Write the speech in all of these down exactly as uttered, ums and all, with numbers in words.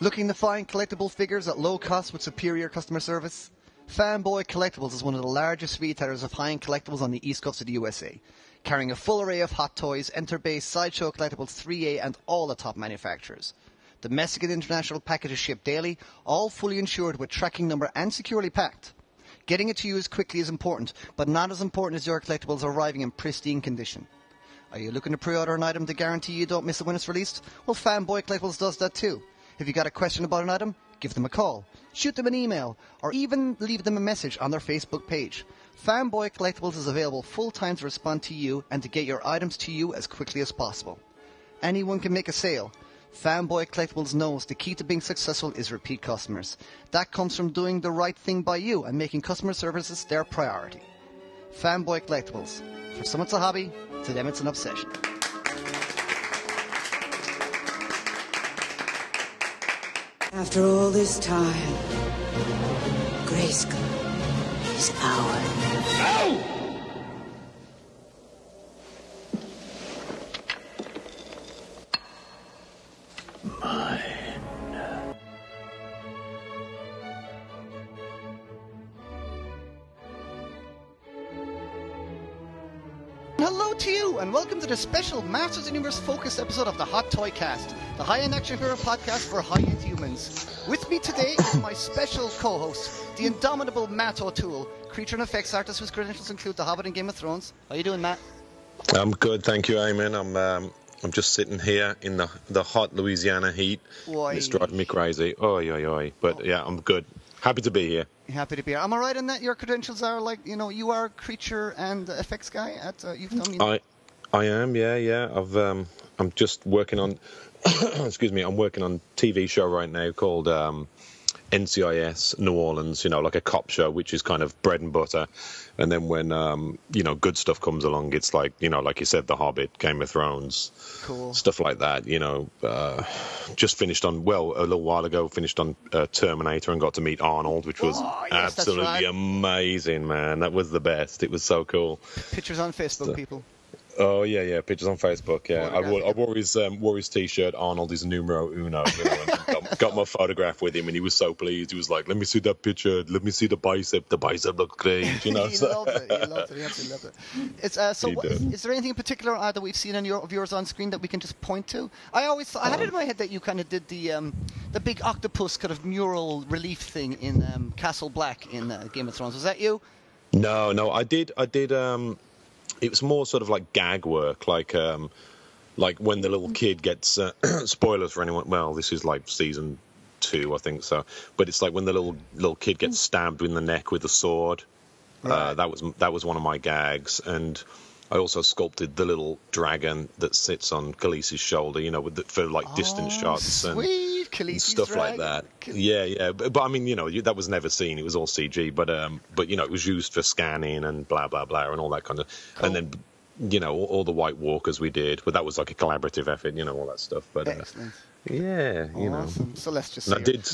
Looking to find collectible figures at low cost with superior customer service? Fanboy Collectibles is one of the largest retailers of high-end collectibles on the east coast of the U S A, carrying a full array of Hot Toys, Enterbay, Sideshow Collectibles, three A, and all the top manufacturers. Domestic and international packages ship daily, all fully insured with tracking number and securely packed. Getting it to you as quickly is important, but not as important as your collectibles arriving in pristine condition. Are you looking to pre-order an item to guarantee you don't miss it when it's released? Well, Fanboy Collectibles does that too. If you got a question about an item, give them a call, shoot them an email, or even leave them a message on their Facebook page. Fanboy Collectibles is available full-time to respond to you and to get your items to you as quickly as possible. Anyone can make a sale. Fanboy Collectibles knows the key to being successful is repeat customers. That comes from doing the right thing by you and making customer services their priority. Fanboy Collectibles. For some it's a hobby, to them it's an obsession. After all this time, Grayskull is ours. No! And welcome to the special Masters of the Universe focused episode of the Hot Toy Cast, the high-end action hero podcast for high-end humans. With me today is my special co-host, the indomitable Matt O'Toole, creature and effects artist whose credentials include The Hobbit and Game of Thrones. How are you doing, Matt? I'm good, thank you, Eamon. I'm um, I'm just sitting here in the the hot Louisiana heat. Oy. It's driving me crazy. Oy, oy, oy. But oh. yeah, I'm good. Happy to be here. Happy to be here. Am I right in that your credentials are like, you know, you are creature and effects guy at uh, you've done. You know? I I am, yeah, yeah. I've um, I'm just working on, excuse me, I'm working on a T V show right now called um, N C I S New Orleans. You know, like a cop show, which is kind of bread and butter. And then when um, you know, good stuff comes along, it's like, you know, like you said, The Hobbit, Game of Thrones, cool. Stuff like that. You know, uh, just finished on well a little while ago. Finished on uh, Terminator and got to meet Arnold, which was oh, yes, absolutely right. amazing, man. That was the best. It was so cool. Pictures on Facebook, so, people. Oh, yeah, yeah, pictures on Facebook, yeah. I wore, I wore his um, wore his T-shirt, Arnold is numero uno, you know, and got, got my photograph with him, and he was so pleased. He was like, let me see that picture, let me see the bicep, the bicep looks great, you know. he so. loved it, he loved it, he absolutely loved it. It's, uh, so what, is, is there anything in particular uh, that we've seen in your, of yours on screen that we can just point to? I always thought, I had it in my head that you kind of did the um, the big octopus kind of mural relief thing in um, Castle Black in uh, Game of Thrones. Was that you? No, no, I did, I did... Um, It was more sort of like gag work, like um, like when the little kid gets uh, spoilers for anyone. Well, this is like season two, I think so. But it's like when the little little kid gets stabbed in the neck with a sword. Right. Uh, that was that was one of my gags, and I also sculpted the little dragon that sits on Khaleesi's shoulder. You know, with the, for like distant oh, shots sweet. and, and stuff dragon. like that. Yeah, yeah. But, but I mean, you know, that was never seen. It was all C G. But um, but you know, it was used for scanning and blah blah blah and all that kind of. Cool. And then, you know, all, all the White Walkers we did. But that was like a collaborative effort. You know, all that stuff. But uh, yeah, you awesome. know. So let's just. I did.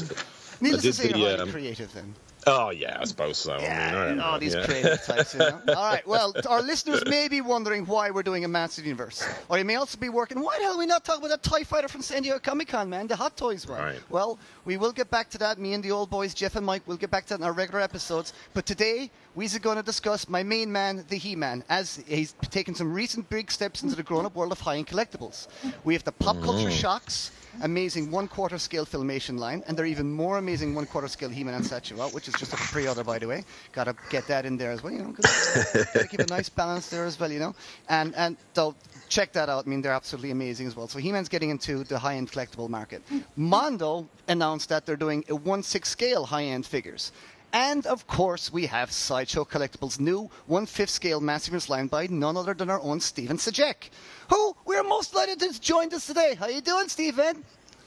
Needless I did to say, the, you're um, creative then. Oh, yeah, I suppose so. Yeah, I mean, I all know, these yeah. creative types, you know? All right, well, our listeners may be wondering why we're doing a Masters of the Universe. Or you may also be working, why the hell are we not talking about that TIE fighter from San Diego Comic-Con, man, the Hot Toys one? Right. Well, we will get back to that. Me and the old boys, Jeff and Mike, will get back to that in our regular episodes. But today, we're going to discuss my main man, the He-Man, as he's taken some recent big steps into the grown-up world of high-end collectibles. We have the Pop Culture Shocks, amazing one-quarter scale Filmation line, and they're even more amazing one-quarter scale He-Man and Statue Out, which is just a pre-order, by the way. Got to get that in there as well, you know, because they keep a nice balance there as well, you know. And and they'll check that out. I mean, they're absolutely amazing as well. So He-Man's getting into the high-end collectible market. Mondo announced that they're doing a one sixth scale high-end figures. And, of course, we have Sideshow Collectibles' new one fifth scale Massive line by none other than our own Steven Sajek, who we're most delighted to joined us today. How you doing, Steven?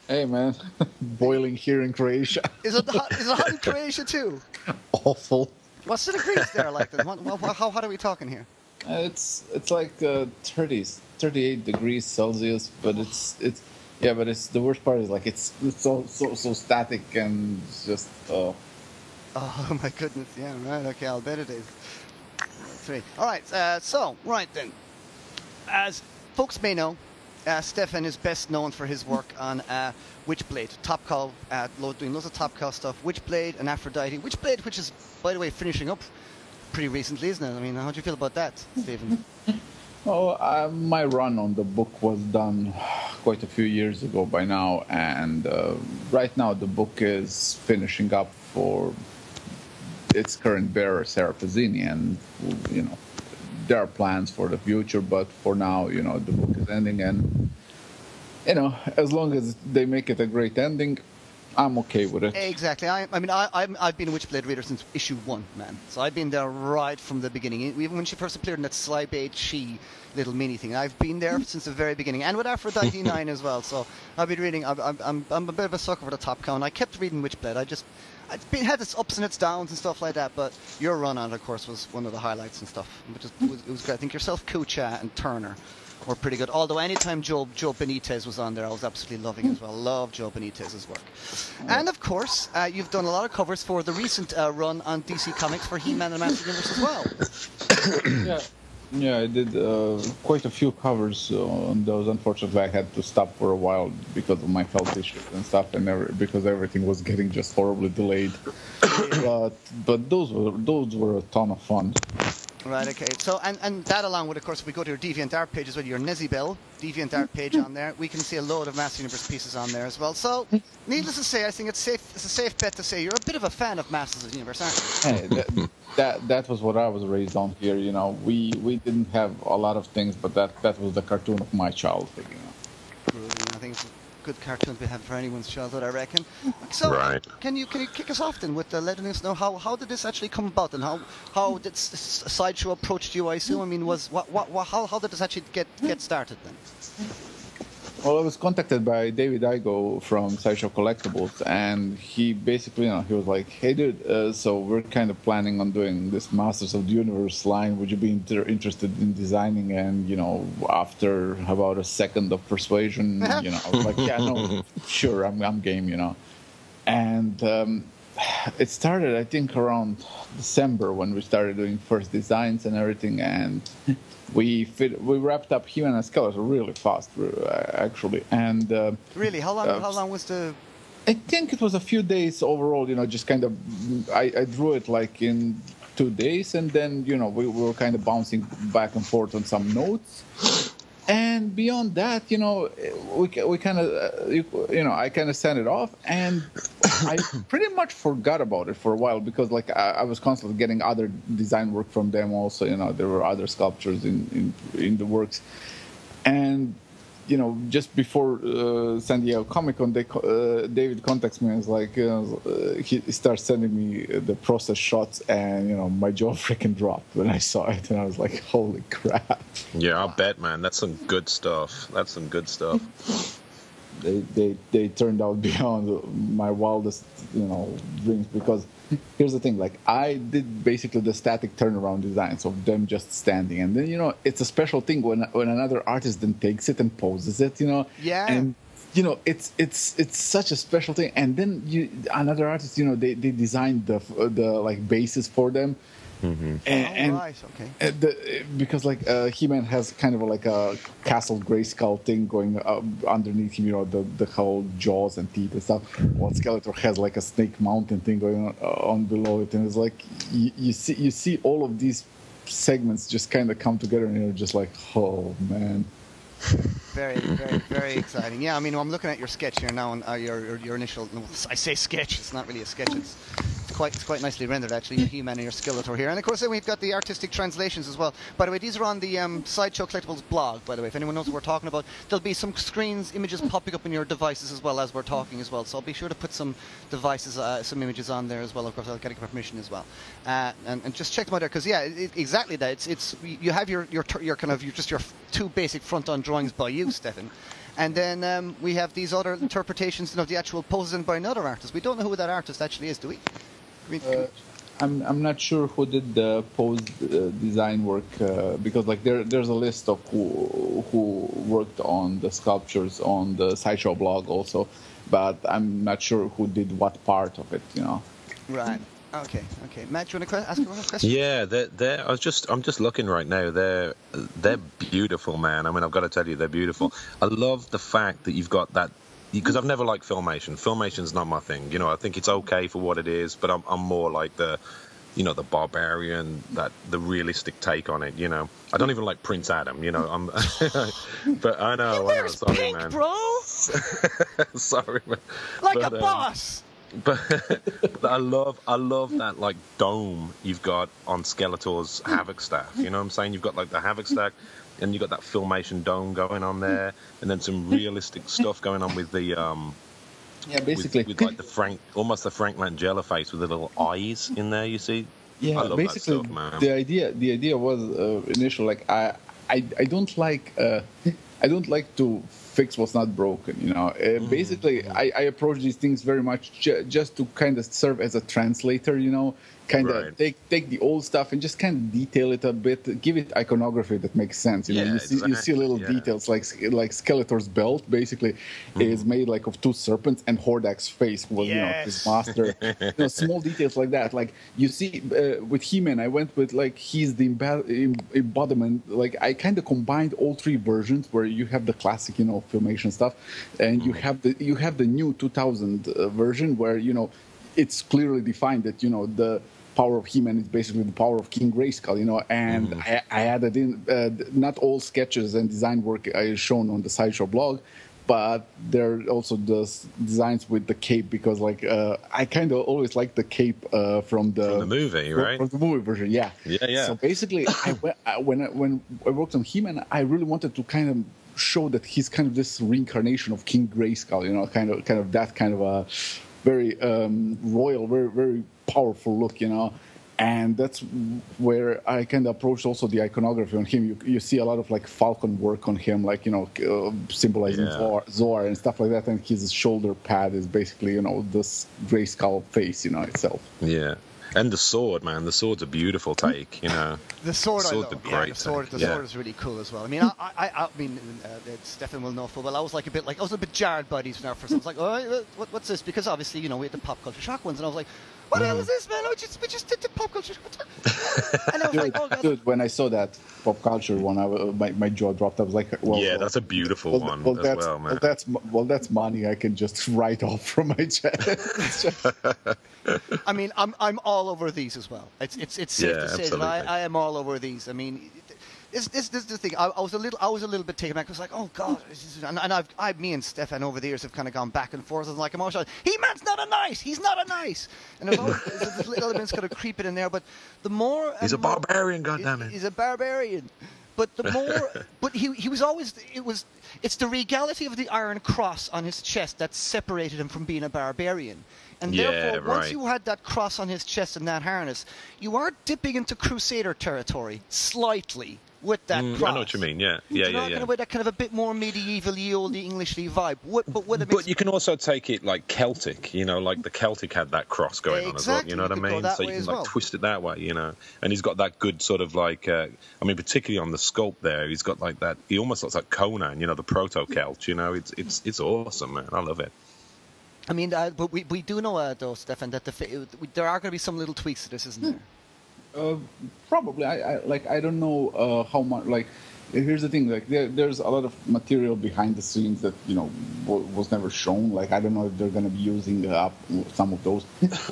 Hey, man. Boiling here in Croatia. Is it hot, is it hot in Croatia, too? Awful. What's the degrees there like then? What, what, how hot are we talking here? Uh, it's it's like uh, thirties, thirty-eight degrees Celsius, but it's... it's yeah, but it's the worst part is, like, it's, it's so, so, so static and just... Uh, Oh, my goodness. Yeah, right. Okay, I'll bet it is. Three. All right. Uh, so, right then. As folks may know, Uh, Stefan is best known for his work on uh, Witchblade, Top Cow, uh, doing loads of Top Cow stuff, Witchblade and Aphrodite. Witchblade, which is, by the way, finishing up pretty recently, isn't it? I mean, how do you feel about that, Stephen? Oh, uh, my run on the book was done quite a few years ago by now, and uh, right now the book is finishing up for its current bearer, Sarah Pazzini, and, you know, there are plans for the future, but for now, you know, the book is ending, and, you know, as long as they make it a great ending, I'm okay with it. Exactly. I, I mean, I, I'm, I've been a Witchblade reader since issue one, man. So I've been there right from the beginning. Even when she first appeared in that Sly Bait She little mini thing, I've been there since the very beginning. And with Aphrodite nine as well. So I've been reading. I'm, I'm, I'm a bit of a sucker for the Top Cow, and I kept reading Witchblade. I just, it's been, had its ups and its downs and stuff like that, but your run on it, of course, was one of the highlights and stuff. Which is, it, was, it was great. I think yourself, Kucha, and Turner were pretty good. Although anytime Joe, Joe Benitez was on there, I was absolutely loving as well. Love Joe Benitez's work. And of course, uh, you've done a lot of covers for the recent uh, run on D C Comics for He-Man and the Master Universe as well. Yeah, yeah, I did uh, quite a few covers on those. Unfortunately, I had to stop for a while because of my health issues and stuff, and every, because everything was getting just horribly delayed. But but those were those were a ton of fun. Right, okay. So, and, and that along with, of course, if we go to your DeviantArt page as well, your Nezibel DeviantArt page on there, we can see a load of Master Universe pieces on there as well. So, needless to say, I think it's safe, it's a safe bet to say you're a bit of a fan of Masters of the Universe, aren't you? Hey, that, that, that was what I was raised on here, you know. We we didn't have a lot of things, but that, that was the cartoon of my childhood, you know. I think it's a good cartoon to have for anyone's childhood, I reckon. So, right. can you can you kick us off then with uh, letting us know how, how did this actually come about, and how how did Sideshow approached you? I assume. I mean, was what what, what how, how did this actually get get started then? Well, I was contacted by David Igo from Sideshow Collectibles, and he basically, you know, he was like, "Hey, dude, uh, so we're kind of planning on doing this Masters of the Universe line. Would you be inter interested in designing?" And, you know, after about a second of persuasion, you know, I was like, "Yeah, no, sure, I'm, I'm game," you know. And um, it started, I think, around December when we started doing first designs and everything, and. We fit, we wrapped up He-Man and Skeletor really fast, actually. And uh, really, how long? Uh, how long was the? I think it was a few days overall. You know, just kind of, I, I drew it like in two days, and then, you know, we were kind of bouncing back and forth on some notes. And beyond that, you know, we we kind of, uh, you, you know, I kind of sent it off, and I pretty much forgot about it for a while because, like, I, I was constantly getting other design work from them. Also, you know, there were other sculptures in in, in the works, and, you know, just before uh, San Diego Comic-Con, they uh, David contacts me and is like, you know, uh, he starts sending me the process shots, and, you know, my jaw freaking dropped when I saw it, and I was like, holy crap! Yeah, I'll bet, man. That's some good stuff. That's some good stuff. they they they turned out beyond my wildest, you know, dreams, because here's the thing, like, I did basically the static turnaround designs of them just standing, and then, you know, it's a special thing when when another artist then takes it and poses it, you know. Yeah. And, you know, it's it's it's such a special thing. And then you, another artist, you know, they they designed the the like bases for them. Mm-hmm. And, and oh, nice. Okay. The, because, like, uh, He-Man has kind of like a Castle Grayskull thing going up underneath him, you know, the, the whole jaws and teeth and stuff. While Skeletor has like a Snake Mountain thing going on, uh, on below it, and it's like you, you see you see all of these segments just kind of come together, and you're just like, oh man. Very, very, very exciting. Yeah, I mean, I'm looking at your sketch here now, and uh, your, your your initial. I say sketch. It's not really a sketch. It's Quite, it's quite nicely rendered, actually, He-Man and your Skeletor here. And, of course, then we've got the artistic translations as well. By the way, these are on the um, Sideshow Collectibles blog, by the way. If anyone knows what we're talking about, there'll be some screens, images popping up in your devices as well as we're talking as well. So I'll be sure to put some devices, uh, some images on there as well. Of course, I'll get permission as well. Uh, and, and just check them out there, because, yeah, it, exactly that. It's, it's, you have your, your, your kind of your, just your two basic front-on drawings by you, Stefan. And then um, we have these other interpretations of the actual poses in by another artist. We don't know who that artist actually is, do we? Uh, I'm I'm not sure who did the pose uh, design work, uh, because, like, there there's a list of who who worked on the sculptures on the Sideshow blog also, but I'm not sure who did what part of it, you know. Right. Okay, okay. Matt, do you want to ask a question? Yeah, they're, they're, I was just, I'm just looking right now. They're, they're beautiful, man. I mean, I've got to tell you, they're beautiful. I love the fact that you've got that, because I've never liked Filmation. Filmation's not my thing. You know, I think it's okay for what it is, but I'm, I'm more like the, you know, the barbarian, that the realistic take on it, you know. I don't even like Prince Adam, you know. I'm, but I know. He wears I know, sorry, pink, man. Bro! Sorry, man. Like but, a um, boss! But, but I love I love that, like, dome you've got on Skeletor's Havoc staff. You know what I'm saying? You've got, like, the Havoc staff, and you've got that Filmation dome going on there, and then some realistic stuff going on with the... um. Yeah, basically. With, with like the Frank, almost the Frank Langella face with the little eyes in there, you see? Yeah, I love basically, that stuff, man. the idea the idea was uh, initial, like, I I, I don't like uh, I don't like to fix what's not broken, you know. Uh, mm. Basically, I, I approach these things very much ju- just to kind of serve as a translator, you know, kind of right. take take the old stuff and just kind of detail it a bit, give it iconography that makes sense. You yeah, know, you see, exactly. you see little yeah. details like like Skeletor's belt basically mm. is made like of two serpents and Hordak's face was yes. you know his master. You know, small details like that. Like you see uh, with He-Man, I went with like he's the emb- embodiment. Like I kind of combined all three versions where you have the classic, you know, Filmation stuff, and mm. you have the you have the new two thousand uh, version where you know it's clearly defined that you know the power of He-Man is basically the power of King Grayskull, you know, and mm. I, I added in, uh, not all sketches and design work is shown on the Sideshow blog, but there are also the designs with the cape, because like, uh, I kind of always like the cape uh, from, the, from the movie, from, right? From the movie version, yeah. Yeah, yeah. So basically, I, when, I, when I worked on He-Man, I really wanted to kind of show that he's kind of this reincarnation of King Grayskull, you know, kind of, kind of that kind of a very um, royal, very, very, powerful look, you know, and that's where I kind of approached also the iconography on him. You you see a lot of like falcon work on him, like, you know, uh, symbolizing yeah. Zor, Zor and stuff like that, and his shoulder pad is basically, you know, this Grayskull face, you know, itself. Yeah, and the sword, man, the sword's a beautiful take, you know. The sword, the sword I love. Yeah, the sword, the yeah. sword is really cool as well. I mean, I I, I mean, uh, Stefan will know full well. I was like a bit like I was a bit jarred by these when I first. I was like, oh, what, what's this? Because obviously, you know, we had the Pop Culture Shock ones, and I was like, what the hell is this, man? I just, we just did the Pop Culture. And I was dude, like, oh, dude, when I saw that Pop Culture one, I, my, my jaw dropped. I was like, well, yeah, well, that's a beautiful well, one well, as that's, well, man. Well that's, well, that's money I can just write off from my check. I mean, I'm I'm all over these as well. It's it's it's safe yeah, to say that I, I am all over these. I mean, this this this is the thing. I, I was a little I was a little bit taken back. I was like, oh god, this is, and, and I've I me and Stefan over the years have kind of gone back and forth. I was like, emotional. He-Man's not a nice. He's not a nice. And there's always there's little elements kind of creeping in there. But the more he's a more, barbarian, goddammit. He's a barbarian. But the more, but he he was always it was it's the regality of the Iron Cross on his chest that separated him from being a barbarian. And yeah, therefore, right. once you had that cross on his chest and that harness, you are dipping into Crusader territory slightly with that mm, cross. I know what you mean, yeah. yeah, you know, yeah, yeah. Kind of with that kind of a bit more medieval, oldie, Englishly vibe. What, but what it makes but you can also take it like Celtic, you know, like the Celtic had that cross going yeah, exactly. on as well, you know you what I mean? So you can like well. twist it that way, you know. And he's got that good sort of like, uh, I mean, particularly on the sculpt there, he's got like that, he almost looks like Conan, you know, the proto-Celt, you know. It's, it's, it's awesome, man. I love it. I mean, uh, but we we do know, uh, though, Stefan, that the fa- we, there are going to be some little tweaks to this, isn't there? Uh, probably. I, I like. I don't know uh, how much. Like, here's the thing. Like, there, there's a lot of material behind the scenes that you know w- was never shown. Like, I don't know if they're going to be using uh, some of those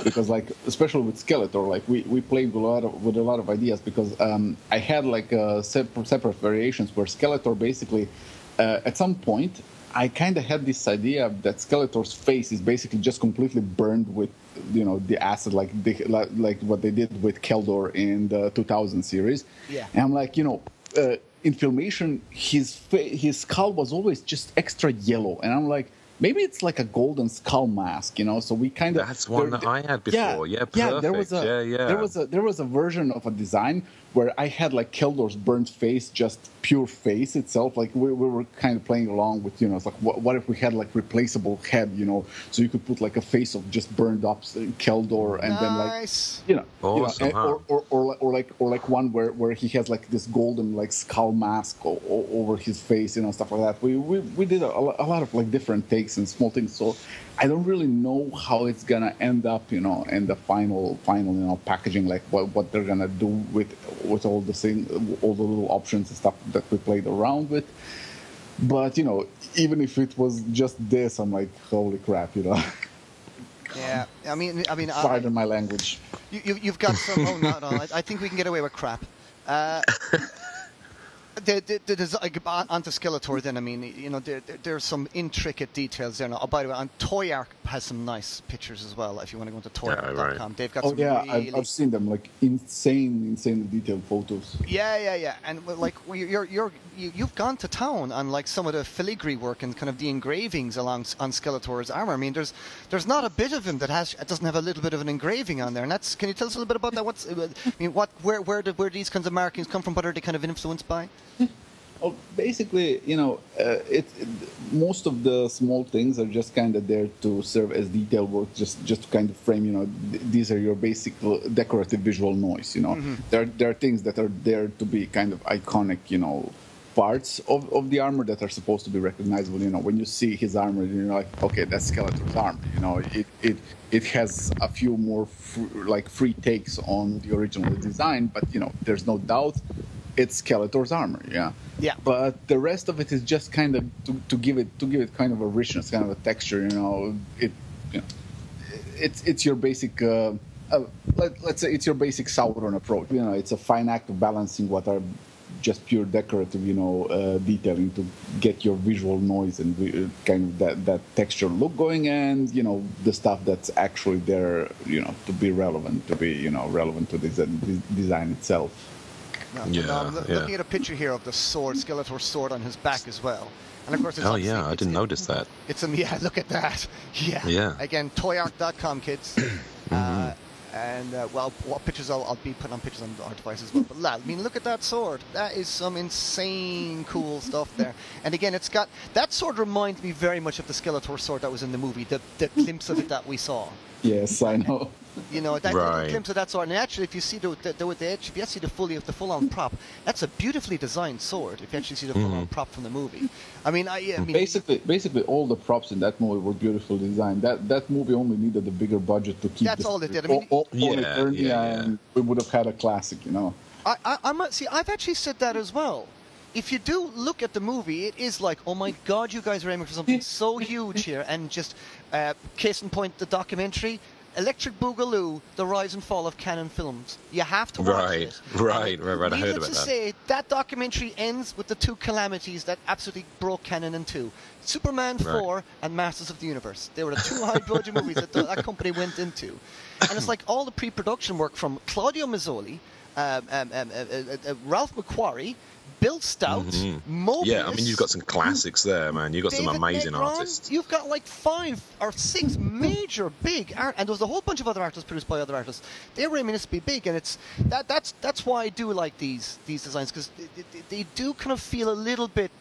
because, like, especially with Skeletor, like we, we played with a lot of with a lot of ideas because um, I had like uh, separate, separate variations where Skeletor basically uh, at some point. I kind of had this idea that Skeletor's face is basically just completely burned with, you know, the acid, like the, like, like what they did with Keldor in the two thousand series. Yeah. And I'm like, you know, uh, in Filmation, his fa- his skull was always just extra yellow, and I'm like, maybe it's like a golden skull mask, you know. So we kind of that's one there, that I had before. Yeah, yeah, perfect. Yeah, there was a, yeah, yeah. There was a there was a version of a design where I had like Keldor's burnt face, just pure face itself. Like we, we were kind of playing along with, you know, it's like what, what if we had like replaceable head, you know, so you could put like a face of just burned up Keldor and nice. Then like, you know, awesome, you know huh? or, or, or, or like or like one where, where he has like this golden like skull mask o- o- over his face, you know, stuff like that. We we, we did a, a lot of like different takes and small things. So I don't really know how it's gonna end up, you know, and the final final you know packaging, like what what they're gonna do with with all the thing, all the little options and stuff that we played around with. But you know, even if it was just this, I'm like, holy crap, you know. Yeah, I mean, I mean, pardon I, my language. You, you you've got some. Oh no, no, I, I think we can get away with crap. Uh, The, the, the design, onto Skeletor then, I mean, you know, there, there, there's some intricate details there. Now, oh, by the way, on Toyark has some nice pictures as well, if you want to go into toyark dot com. Yeah, right. They've got oh, some yeah, really... I've, I've seen them, like, insane, insanely detailed photos. Yeah, yeah, yeah. And, like, you're, you're, you've gone to town on, like, some of the filigree work and kind of the engravings along on Skeletor's armor. I mean, there's there's not a bit of him that has doesn't have a little bit of an engraving on there. And that's, can you tell us a little bit about that? What's, I mean, what, where, where, do, where do these kinds of markings come from? What are they kind of influenced by? Well, basically, you know, uh, it, it, most of the small things are just kind of there to serve as detail work, just, just to kind of frame, you know, th- these are your basic decorative visual noise, you know. Mm-hmm. There, there are things that are there to be kind of iconic, you know, parts of, of the armor that are supposed to be recognizable. You know, when you see his armor, you're like, okay, that's Skeletor's armor. You know, it it, it has a few more, fr- like, free takes on the original design, but, you know, there's no doubt it's Skeletor's armor, yeah. Yeah. But the rest of it is just kind of to, to give it to give it kind of a richness, kind of a texture, you know. It, you know, it's it's your basic. Uh, uh, let, let's say it's your basic Sauron approach. You know, it's a fine act of balancing what are just pure decorative, you know, uh, detailing to get your visual noise and uh, kind of that, that texture look going, and you know the stuff that's actually there, you know, to be relevant, to be you know relevant to this, uh, this design itself. No, yeah, no, I'm lo- yeah. Looking at a picture here of the sword, Skeletor's sword on his back as well. And of course, it's oh yeah, I didn't it, notice that. It's a, yeah, look at that. Yeah. Yeah. Again, toyark dot com, kids. Mm-hmm. Uh, and uh, well, what pictures I'll, I'll be putting on pictures on our devices as well. But lad, I mean, look at that sword. That is some insane cool stuff there. And again, it's got that sword reminds me very much of the Skeletor sword that was in the movie. The the glimpse of it that we saw. Yes, I know. You know, that right. glimpse of that sword. And actually, if you see the the, the, the if you actually see the fully the full on prop, that's a beautifully designed sword. If you actually see the full on mm-hmm. prop from the movie, I mean, I, I mean, basically, basically all the props in that movie were beautifully designed. That that movie only needed a bigger budget to keep. That's the, all they did. I mean, all, all, yeah, all yeah, yeah. And we would have had a classic, you know. I I I'm not, see. I've actually said that as well. If you do look at the movie, it is like, oh my God, you guys are aiming for something so huge here. And just uh, case in point, the documentary, Electric Boogaloo, The Rise and Fall of Canon Films. You have to watch right, it. Right, right, right. I heard about that. Needless to say, that documentary ends with the two calamities that absolutely broke Canon in two. Superman right. four and Masters of the Universe. They were the two high-budget movies that that company went into. And it's like all the pre-production work from Claudio Mazzoli, um, um, um, uh, uh, uh, Ralph McQuarrie, Bill Stout, mm-hmm. Mobius. Yeah, I mean, you've got some classics there, man. You've got David some amazing Negron, artists. You've got like five or six major big art, and there was a whole bunch of other artists produced by other artists. They were aiming to be big, and it's that. That's that's why I do like these these designs, because they, they, they do kind of feel a little bit,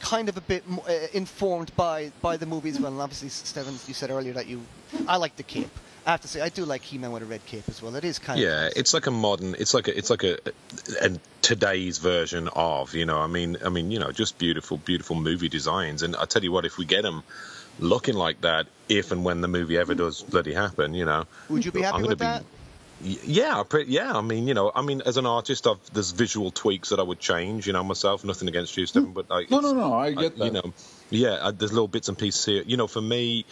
kind of a bit uh, informed by by the movies. Well, and obviously, Stephen, you said earlier that you, I like the cape. I have to say, I do like He-Man with a red cape as well. It is kind yeah, of yeah. It's like a modern. It's like a. It's like a, a today's version of. You know, I mean, I mean, you know, just beautiful, beautiful movie designs. And I tell you what, if we get them looking like that, if and when the movie ever does bloody happen, you know, would you be happy I'm with that? Be, Yeah, yeah. I mean, you know, I mean, as an artist, I've, there's visual tweaks that I would change. You know, myself. Nothing against you, Stephen, but like, no, no, no. I get I, that. You know, yeah. I, there's little bits and pieces here. You know, for me.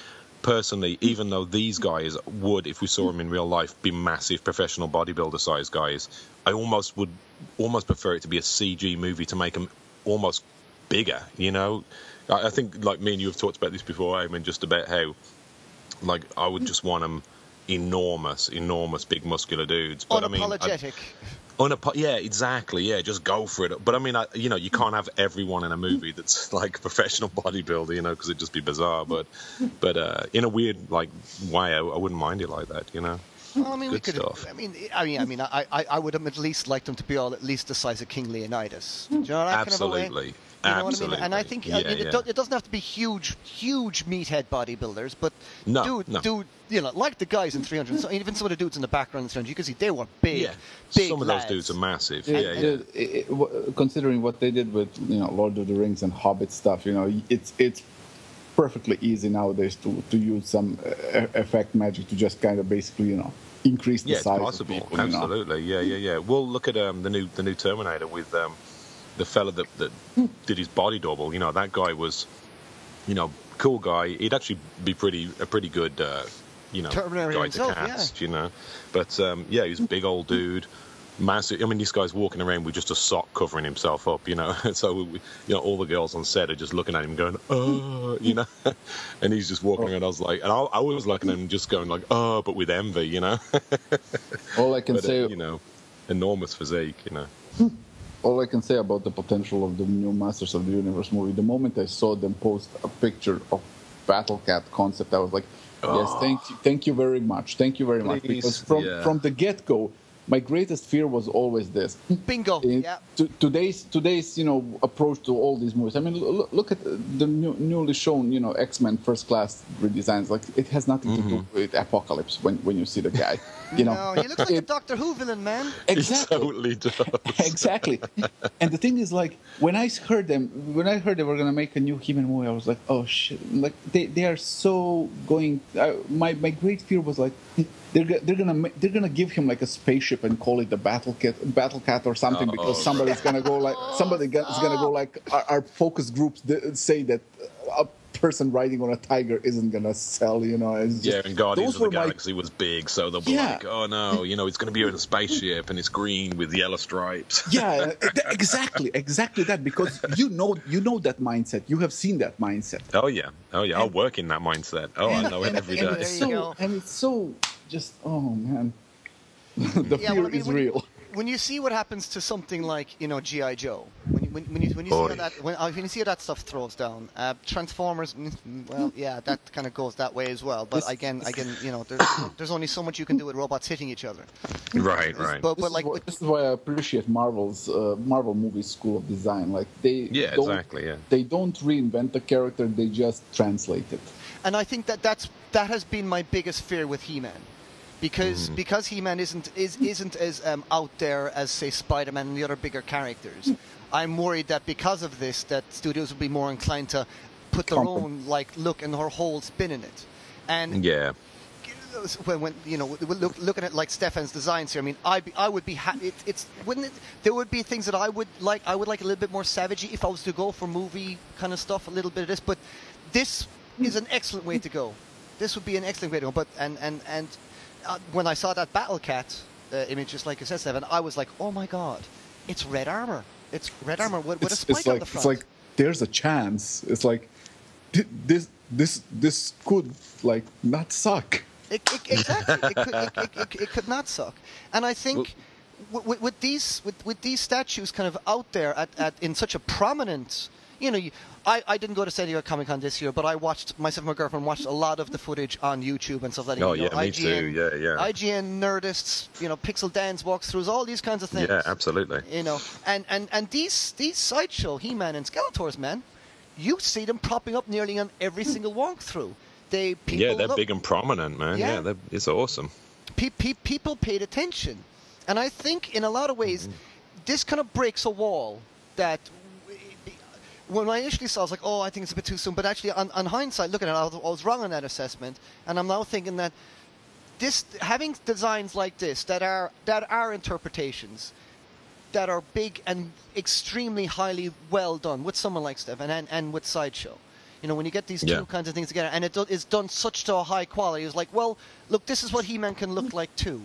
Personally, even though these guys would, if we saw them in real life, be massive professional bodybuilder-sized guys, I almost would almost prefer it to be a C G movie to make them almost bigger, you know? I, I think, like, me and you have talked about this before, I mean, just about how, like, I would just want them enormous, enormous, big, muscular dudes. But, unapologetic. I mean, I, unapo- yeah, exactly, yeah, just go for it. But, I mean, I, you know, you can't have everyone in a movie that's, like, a professional bodybuilder, you know, because it'd just be bizarre. But, but uh, in a weird, like, way, I, I wouldn't mind it like that, you know. Well, I mean, Good we could. Stuff. I mean, I mean, I mean, I, I, I would have at least liked them to be all at least the size of King Leonidas. Do you know what I mean? Absolutely. You know Absolutely. What I mean? And I think yeah, I mean, yeah. it, do, it doesn't have to be huge, huge meathead bodybuilders, but no, dude, no. dude, you know, like the guys in three hundred, so, even some of the dudes in the background in three hundred, you can see they were big, yeah. big Some lads. Of those dudes are massive. Yeah, and, yeah. And it, it, w- considering what they did with, you know, Lord of the Rings and Hobbit stuff, you know, it's it's perfectly easy nowadays to, to use some effect magic to just kind of basically, you know, increase the yeah, size. Yeah, it's possible. Of people, Absolutely. You know? Yeah, yeah, yeah. We'll look at um, the new the new Terminator with. Um, The fella that, that did his body double, you know, that guy was, you know, cool guy. He'd actually be pretty a pretty good, uh, you know, Terminator guy himself, to cast, yeah. you know. But, um, yeah, he was a big old dude, massive. I mean, this guy's walking around with just a sock covering himself up, you know. So, we, you know, all the girls on set are just looking at him going, oh, you know. And he's just walking oh. around. I was like, and I, I was looking at him just going like, oh, but with envy, you know. All I can but, say. Uh, you know, enormous physique, you know. All I can say about the potential of the new Masters of the Universe movie, the moment I saw them post a picture of Battle Cat concept, I was like, yes, oh. thank you, thank you very much. Thank you very Please. much. Because from, yeah. from the get-go, my greatest fear was always this. Bingo. It, yeah. to, today's, today's, you know, approach to all these movies. I mean, look, look at the new, newly shown, you know, X-Men First Class redesigns. Like, it has nothing mm-hmm. to do with Apocalypse when, when you see the guy. You know, no, he looks like it, a Doctor Who villain, man. Exactly. He totally does. Exactly. And the thing is, like, when I heard them, when I heard they were going to make a new He-Man movie, I was like, oh, shit. Like, they, they are so going. I, my, my great fear was like, They're they're gonna they're gonna give him like a spaceship and call it the Battle Cat Battle Cat or something Uh-oh. because somebody's gonna go like somebody is gonna go like our, our focus groups say that a person riding on a tiger isn't gonna sell, you know. It's just, yeah, and Guardians of the Galaxy my... was big, so they'll be yeah. like, oh no, you know, it's gonna be in a spaceship and it's green with yellow stripes. Yeah, exactly, exactly that, because you know you know that mindset. You have seen that mindset. Oh yeah, oh yeah, and, I work in that mindset. Oh, and, I know and, it every and, day. And it's so, and it's so. Just, oh, man, the yeah, fear well, I mean, is when, real. When you see what happens to something like, you know, G I. Joe, when you, when, when you, when you see how that when, when you see how that stuff throws down, uh, Transformers, well, yeah, that kind of goes that way as well. But this, again, again, you know, there's, there's only so much you can do with robots hitting each other. Right, right. But, but this, like, is why, this is why I appreciate Marvel's uh, Marvel movie school of design. Like they, yeah, don't, exactly, yeah. They don't reinvent the character; they just translate it. And I think that that's that has been my biggest fear with He-Man. Because mm. because He-Man isn't is isn't as um, out there as say Spider-Man and the other bigger characters, I'm worried that because of this, that studios will be more inclined to put their Comfort. own like look and their whole spin in it. And yeah, when, when you know look, looking at like Stefan's designs here, I mean, I I would be ha- it, it's wouldn't it, there would be things that I would like I would like a little bit more savagey if I was to go for movie kind of stuff, a little bit of this, but this is an excellent way to go. This would be an excellent way to go. But and and and. Uh, when I saw that Battle Cat uh, image, just like I said, Seven, I was like, "Oh my God, it's red armor! It's red armor with, with a spike it's like, on the front." It's like there's a chance. It's like this, this, this could like not suck. It, it, exactly, it could, it, it, it, it could not suck. And I think well, with, with these, with, with these statues kind of out there at, at in such a prominent. You know, you, I, I didn't go to San Diego Comic-Con this year, but I watched, myself and my girlfriend watched a lot of the footage on YouTube and stuff like that. Oh, you know, yeah, me too. Yeah, yeah. I G N, Nerdists, you know, Pixel Dan's walkthroughs, all these kinds of things. Yeah, absolutely. You know, and, and, and these, these Sideshow, He-Man and Skeletors, man, you see them popping up nearly on every single walkthrough. They, people yeah, they're look, big and prominent, man. Yeah, yeah it's awesome. Pe- pe- people paid attention. And I think in a lot of ways, mm. this kind of breaks a wall that... When I initially saw it, I was like, oh, I think it's a bit too soon. But actually, on, on hindsight, looking at it, I was, I was wrong on that assessment. And I'm now thinking that this having designs like this that are that are interpretations, that are big and extremely highly well done with someone like Steph and, and, and with Sideshow. You know, when you get these yeah. two kinds of things together, and it do, it's done such to a high quality, it's like, well, look, this is what He-Man can look like too.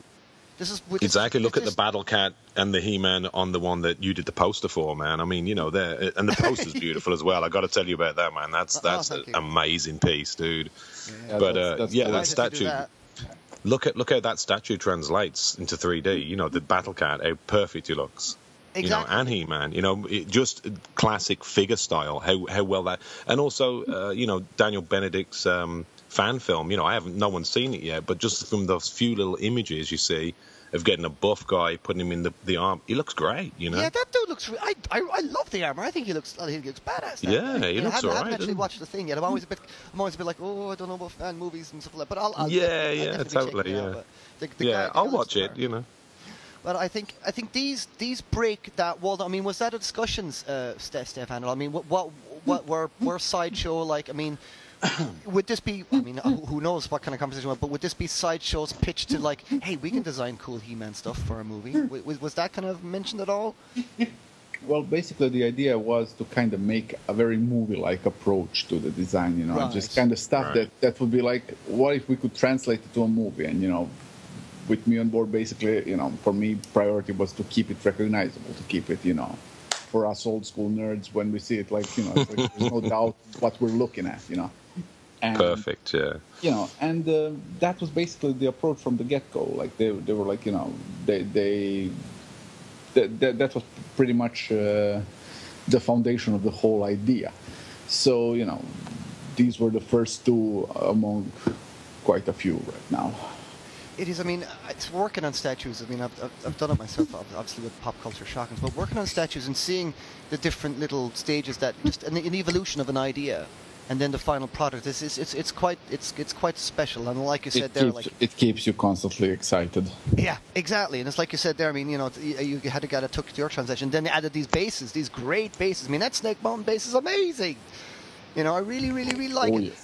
This is, this, exactly. Look at the Battle Cat and the He-Man on the one that you did the poster for, man. I mean, you know, there and the poster's beautiful as well. I got to tell you about that, man. That's that's oh, an amazing piece, dude. Yeah, but that's, uh, that's yeah, that statue. That. Look at look how that statue translates into three D. You know, the Battle Cat, how perfect he looks. Exactly. You know, and He-Man. You know, it, just classic figure style. How how well that, and also uh, you know, Daniel Benedict's um, fan film. You know, I haven't, no one's seen it yet, but just from those few little images you see of getting a buff guy, putting him in the, the arm, he looks great, you know? Yeah, that dude looks, re- I, I I love the armor. I think he looks, I think he looks badass now. Yeah, he you know, looks all right. I haven't actually watched the thing yet. I'm always a bit, I'm always a bit like, oh, I don't know about fan movies and stuff like that, but I'll, I'll Yeah, yeah, totally, yeah. Out, the, the yeah, guy, the I'll watch it, you know. But I think I think these these break that wall. I mean, was that a discussions, uh, Stefan? I mean, what what what were were Sideshow like? I mean, would this be? I mean, who knows what kind of conversation? But would this be Sideshow's pitch to like, hey, we can design cool He-Man stuff for a movie? Was, was that kind of mentioned at all? Well, basically, the idea was to kind of make a very movie-like approach to the design. You know, right. just kind of stuff right. that that would be like, what if we could translate it to a movie? And you know. With me on board, basically, you know, for me, priority was to keep it recognizable, to keep it, you know, for us old school nerds, when we see it, like, you know, it's like, there's no doubt what we're looking at, you know. And, perfect, yeah. You know, and uh, that was basically the approach from the get-go. Like, they they were like, you know, they, they, they, they that was pretty much uh, the foundation of the whole idea. So, you know, these were the first two among quite a few right now. It is, I mean, it's working on statues. I mean, I've, I've, I've done it myself, obviously, with Pop Culture Shock, but working on statues and seeing the different little stages that just an, an evolution of an idea, and then the final product. It's it's it's quite it's it's quite special. And like you said, it there, keeps, like it keeps you constantly excited. Yeah, exactly. And it's like you said there. I mean, you know, you, you had a guy that took your transaction, then they added these bases, these great bases. I mean, that Snake Mountain base is amazing. You know, I really, really, really like oh, it. Yes.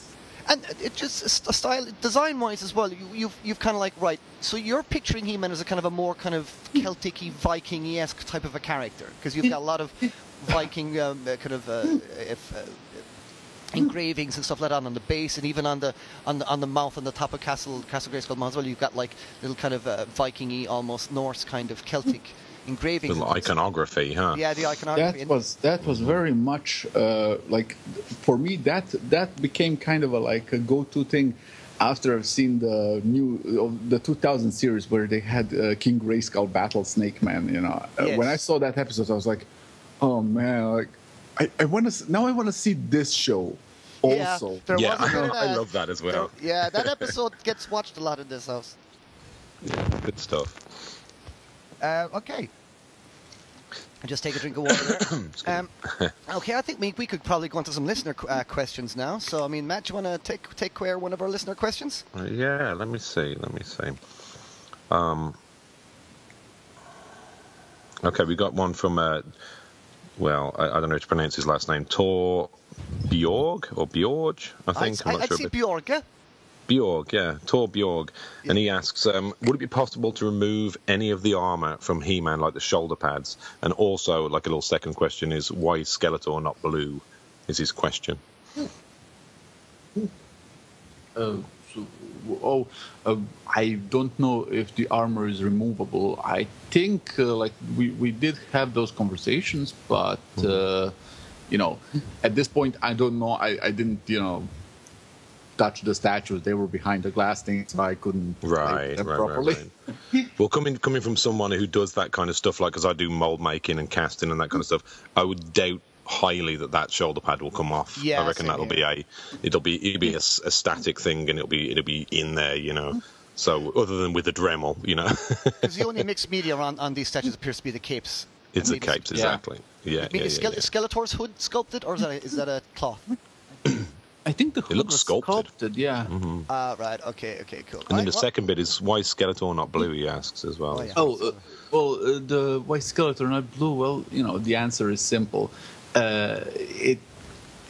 And it just style design-wise as well. You, you've you've kind of like right. So you're picturing He-Man as a kind of a more kind of Celtic-y, Viking-esque type of a character, because you've got a lot of Viking um, kind of uh, if, uh, engravings and stuff like that on the base, and even on the on the on the mouth on the top of Castle Castle Grayskull Mountain as well. You've got like little kind of uh, Viking-y, almost Norse kind of Celtic. Engravings, the iconography, huh? Yeah, the iconography. That was that was very much uh, like for me. That that became kind of a like a go-to thing after I've seen the new of the two thousand series where they had uh, King Grayskull battle Snake Man. You know, yes. When I saw that episode, I was like, oh man, like I, I want to now I want to see this show. Also, yeah, there yeah. Was a, I love that as well. There, yeah, that episode gets watched a lot in this house. Yeah, good stuff. Uh, okay. I'll just take a drink of water there. um, okay, I think we, we could probably go on to some listener qu- uh, questions now. So, I mean, Matt, do you want to take take care of one of our listener questions? Uh, yeah, let me see. Let me see. Um, okay, we got one from, uh, well, I, I don't know how to pronounce his last name, Tor Bjorg or Bjorg, I think. I, I'm not I, I'd sure say Bjorg, yeah. Bjorg, yeah, Tor Bjorg, yeah. And he asks, um, would it be possible to remove any of the armor from He-Man, like the shoulder pads? And also, like a little second question is, why is Skeletor not blue, is his question. Uh, so, oh, uh, I don't know if the armor is removable. I think, uh, like, we, we did have those conversations, but, mm-hmm. uh, you know, at this point, I don't know, I, I didn't, you know, touch the statues. They were behind the glass thing, so I couldn't right, them right, properly. Right, right. Well, coming coming from someone who does that kind of stuff, like because I do mold making and casting and that kind of stuff, I would doubt highly that that shoulder pad will come off. Yeah, I reckon that'll here. be a it'll be it'll be a, a static thing, and it'll be it'll be in there, you know. So other than with the Dremel, you know, because the only mixed media on on these statues appears to be the capes. It's I mean, the capes, exactly. Yeah, yeah. I mean, yeah, is yeah, Skele- yeah. Skeletor's hood sculpted, or is that a, is that a cloth? I think the hood it looks was sculpted. sculpted, yeah. Ah, mm-hmm. uh, right, okay, okay, cool. And then right, the what? second bit is, why is Skeletor not blue, he asks as well. Oh, yeah. oh uh, well, uh, the why is Skeletor not blue? Well, you know, the answer is simple. Uh, it,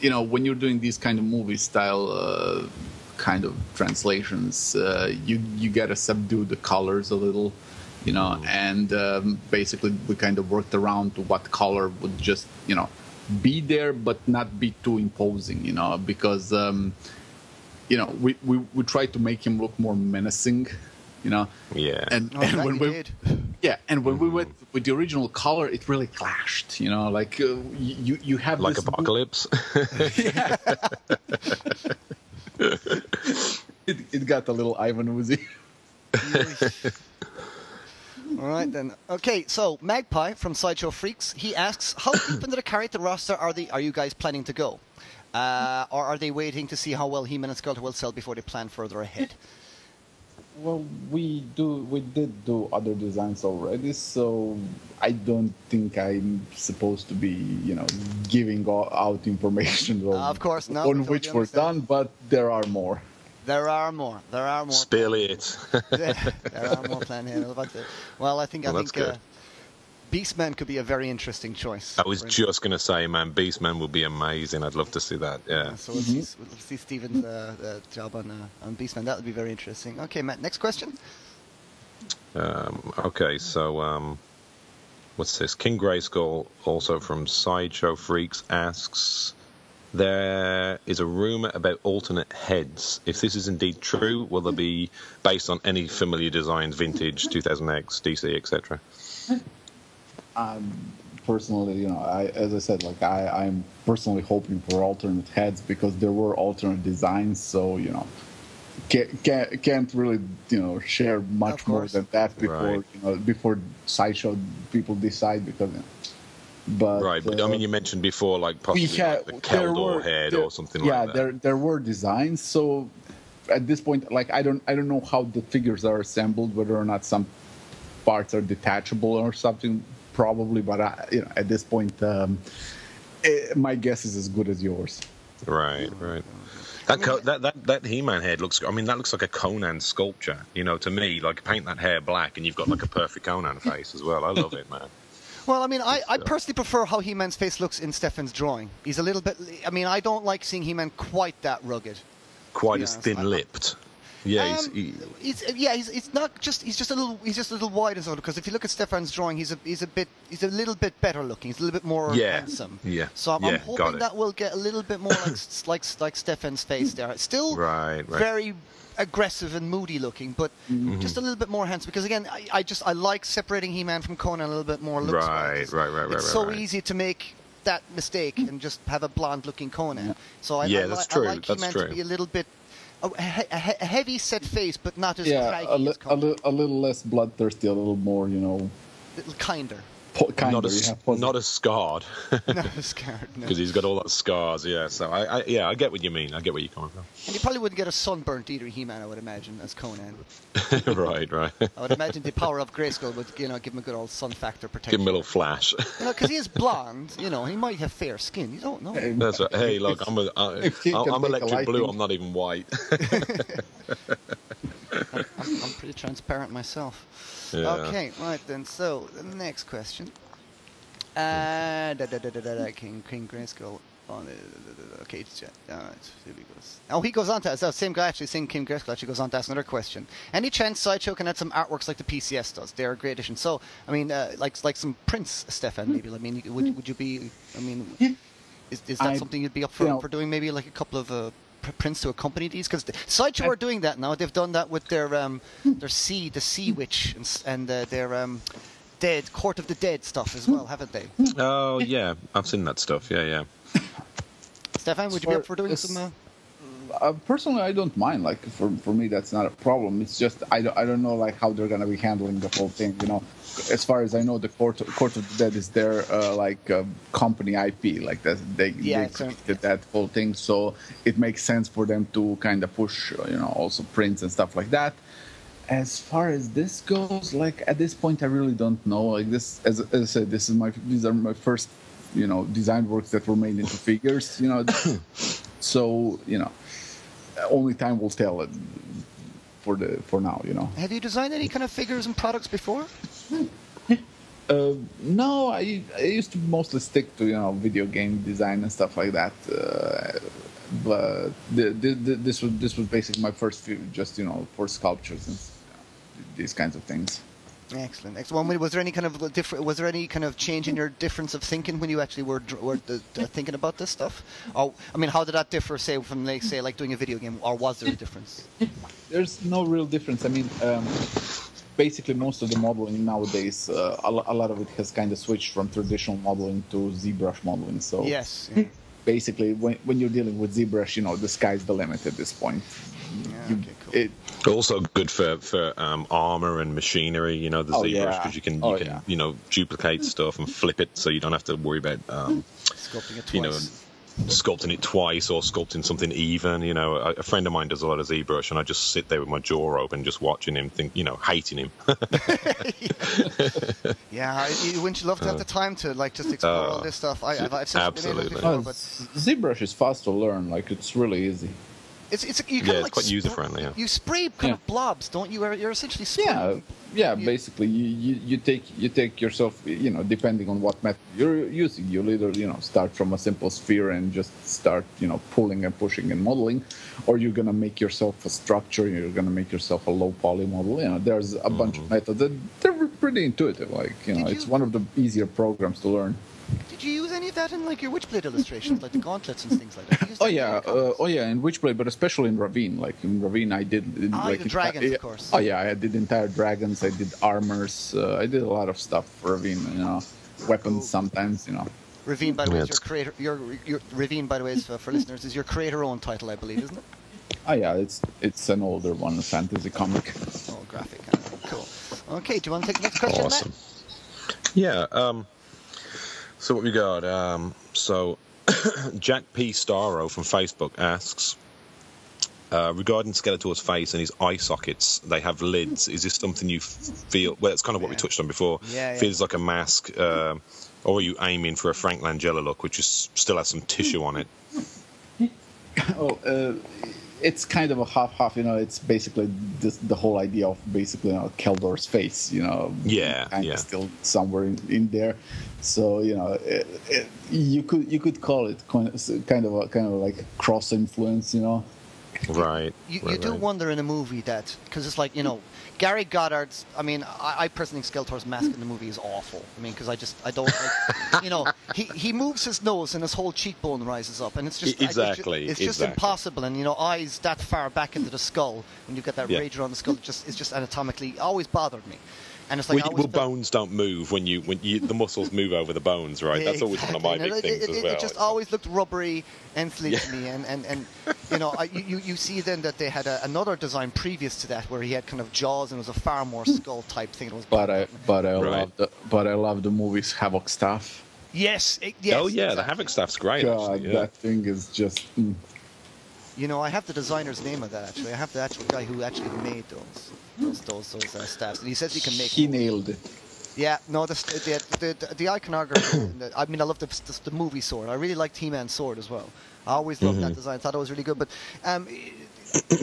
you know, when you're doing these kind of movie-style uh, kind of translations, uh, you you gotta subdue the colors a little, you know, mm. and um, basically we kind of worked around to what color would just, you know, be there but not be too imposing, you know, because um you know we we, we try to make him look more menacing, you know. Yeah. And, oh, and when we did. yeah and when mm. we went with the original color, it really clashed, you know, like uh, you you have like this apocalypse. Yeah. it it got a little Ivan Uzi. All right, then. Okay, so Magpie from Sideshow Freaks, he asks, how deep into the character roster are the are you guys planning to go? Uh, or are they waiting to see how well He-Man and Skeletor will sell before they plan further ahead? Well, we do. We did do other designs already, so I don't think I'm supposed to be, you know, giving out information on, uh, of course, no, on which totally were done. But there are more. There are more. There are more. Spill it. there, there are more planned here. Well, I think well, I think uh, Beastman could be a very interesting choice. I was just going to say, man, Beastman would be amazing. I'd love to see that. Yeah. yeah so we'll, mm-hmm. see, we'll see Steven's uh, uh, job on, uh, on Beastman. That would be very interesting. Okay, Matt. Next question. Um, okay, so um, what's this? King Grayskull, also from Sideshow Freaks, asks. There is a rumor about alternate heads. If this is indeed true, will they be based on any familiar designs, vintage, two thousand X, D C, et cetera? Um, personally, you know, I, as I said, like I, I'm personally hoping for alternate heads because there were alternate designs. So you know, can't can't, can't really you know share much more than that before right. you know before Sideshow people decide because. You know, But, right, but uh, I mean, you mentioned before, like possibly had, like the Keldor were, head there, or something yeah, like that. Yeah, there there were designs. So at this point, like I don't I don't know how the figures are assembled, whether or not some parts are detachable or something, probably. But I, you know, at this point, um, it, my guess is as good as yours. Right, right. That, co that that that He-Man head looks. I mean, that looks like a Conan sculpture. You know, to me, like paint that hair black, and you've got like a perfect Conan face as well. I love it, man. Well, I mean, I, I personally prefer how He-Man's face looks in Stefan's drawing. He's a little bit... I mean, I don't like seeing He-Man quite that rugged. Quite as thin-lipped. Yeah, um, he's, he... he's... Yeah, he's, he's not just... He's just a little He's just a little wider, because if you look at Stefan's drawing, he's a, he's a bit... He's a little bit better looking. He's a little bit more yeah. handsome. Yeah, So I'm, yeah, I'm hoping that will get a little bit more like, like, like Stefan's face there. Still right, right. very... aggressive and moody looking, but mm-hmm. just a little bit more handsome. Because again, I, I just I like separating He-Man from Conan a little bit more. Looks right, right, right, right. It's right, so right. easy to make that mistake and just have a blonde-looking Conan. So I, yeah, I, that's I, true. I like He-Man to be a little bit a, a, a heavy set face, but not as yeah, craggy a, li as Conan. A, li a little less bloodthirsty, a little more, you know, a little kinder. Kind not, as, not as scarred. Not as scarred, no. Because he's got all that scars, yeah. So, I, I, yeah, I get what you mean. I get where you're coming from. And you probably wouldn't get a sunburnt either, He-Man, I would imagine, as Conan. Right, right. I would imagine the power of Grayskull would, you know, give him a good old sun factor protection. Give him a little flash. You know, because he is blonde, you know, he might have fair skin. You don't know. Hey, That's right. Hey, look, I'm, a, I, I'm electric blue. I'm not even white. I'm, I'm, I'm pretty transparent myself. Yeah. Okay, right then. So the next question. Uh, da, da, da, da, da, King King Grayskull. On the, da, da, da, okay, all right. Here we go. Oh, he goes on to ask. That same guy actually, same King Grayskull actually goes on to ask another question. Any chance Sideshow can add some artworks like the P C S does? They're a great addition. So I mean, uh, like like some prints, Stefan. Maybe. I mean, would would you be? I mean, is is that I, something you'd be up for, you know, for doing? Maybe like a couple of. Uh, prints to accompany these, because the Sideshow are doing that now. They've done that with their um, their sea, the Sea Witch, and, and uh, their um, dead Court of the Dead stuff as well, haven't they? Oh yeah, I've seen that stuff. Yeah, yeah. Stefan, would you be up for doing some? Uh... Uh, personally, I don't mind. Like for for me, that's not a problem. It's just I don't I don't know like how they're gonna be handling the whole thing. You know, as far as I know, the Court of, Court of the Dead is their uh, like um, company I P. Like that they, yeah, they did yeah. that whole thing, so it makes sense for them to kind of push you know also prints and stuff like that. As far as this goes, like at this point, I really don't know. Like this, as, as I said, this is my these are my first you know design works that were made into figures. You know, so you know. Only time will tell. For the for now, you know. Have you designed any kind of figures and products before? uh, no, I I used to mostly stick to you know video game design and stuff like that. Uh, but the, the, the, this was this was basically my first few, just you know for sculptures and you know, these kinds of things. Excellent. Excellent. Was there any kind of different? Was there any kind of change in your difference of thinking when you actually were, were uh, thinking about this stuff? Or, I mean, how did that differ, say, from like, say, like doing a video game? Or was there a difference? There's no real difference. I mean, um, basically, most of the modeling nowadays, uh, a, a lot of it has kind of switched from traditional modeling to ZBrush modeling. So yes. Yeah. Basically, when when you're dealing with ZBrush, you know, the sky's the limit at this point. Yeah, okay, cool. It, also good for for um, armor and machinery, you know, the oh, ZBrush, yeah. because you can you oh, can yeah. you know duplicate stuff and flip it, so you don't have to worry about um, sculpting it twice. You know, sculpting it twice or sculpting something even. You know, a, a friend of mine does a lot of ZBrush, and I just sit there with my jaw open, just watching him, think, you know, hating him. Yeah, wouldn't you love to have the time to like just explore uh, all this stuff? I, I've such absolutely. Been able to explore, but... ZBrush is fast to learn; like it's really easy. It's it's you kind yeah, of like it's quite user friendly. Yeah. You spray kind yeah. of blobs, don't you? You're essentially spraying. Yeah, yeah. You, basically, you, you you take you take yourself. You know, depending on what method you're using, you either you know start from a simple sphere and just start you know pulling and pushing and modeling, or you're gonna make yourself a structure. You're gonna make yourself a low poly model. You know, there's a mm-hmm. bunch of methods that they're pretty intuitive. Like you know, Did it's you... one of the easier programs to learn. Did you use any of that in like your Witchblade illustrations, like the gauntlets and things like that? that oh yeah, uh, oh yeah, in Witchblade, but especially in Ravine. Like in Ravine, I did in, oh, like the dragons, enti- of course. Oh yeah, I did entire dragons. I did armors. Uh, I did a lot of stuff for Ravine. You know, weapons cool. sometimes. You know. Ravine, by the way, yeah, is your creator. Your, your Ravine, by the way, is for, for listeners, is your creator-owned title, I believe, isn't it? Oh yeah, it's it's an older one, a fantasy comic. Oh, graphic. Cool. Okay, do you want to take the next question? Awesome. Matt? Yeah. Um, So what we got? Um, so Jack P. Starro from Facebook asks, uh, regarding Skeletor's face and his eye sockets, they have lids. Is this something you f- feel? Well, it's kind of what yeah. we touched on before. Yeah, yeah. Feels like a mask, uh, or are you aiming for a Frank Langella look, which is, still has some tissue on it? Oh, uh, it's kind of a half-half. You know, it's basically this, the whole idea of basically you know, Keldor's face. You know, yeah, kind yeah. of still somewhere in, in there. So you know, it, it, you could you could call it kind of a, kind of like cross influence, you know. Right. You, right, you do right. wonder in a movie that because it's like you know Gary Goddard's. I mean, I, I personally think Skeletor's mask in the movie is awful. I mean, because I just I don't like, you know he, he moves his nose and his whole cheekbone rises up and it's just exactly I, it's just, it's just exactly. impossible. And you know eyes that far back into the skull when you've got that yeah. rager on the skull, it just it's just anatomically always bothered me. And it's like well, well bones don't move when you when you the muscles move over the bones, right? That's always one of my big things as well. It just always looked rubbery and flimsy, and and and you know I, you you see then that they had a, another design previous to that where he had kind of jaws and it was a far more skull type thing. It was but I but I right. love the but I love the movie's Havoc stuff. Yes, it, yes. Oh yeah, exactly. The Havoc stuff's great. God, actually, yeah. that thing is just. Mm. You know, I have the designer's name of that, actually. I have the actual guy who actually made those those, those, those uh, staffs. And he says he can make He more. nailed it. Yeah, no, the the, the, the iconography, the, I mean, I love the, the, the movie sword. I really liked He-Man's sword as well. I always loved mm-hmm. that design. I thought it was really good. But um,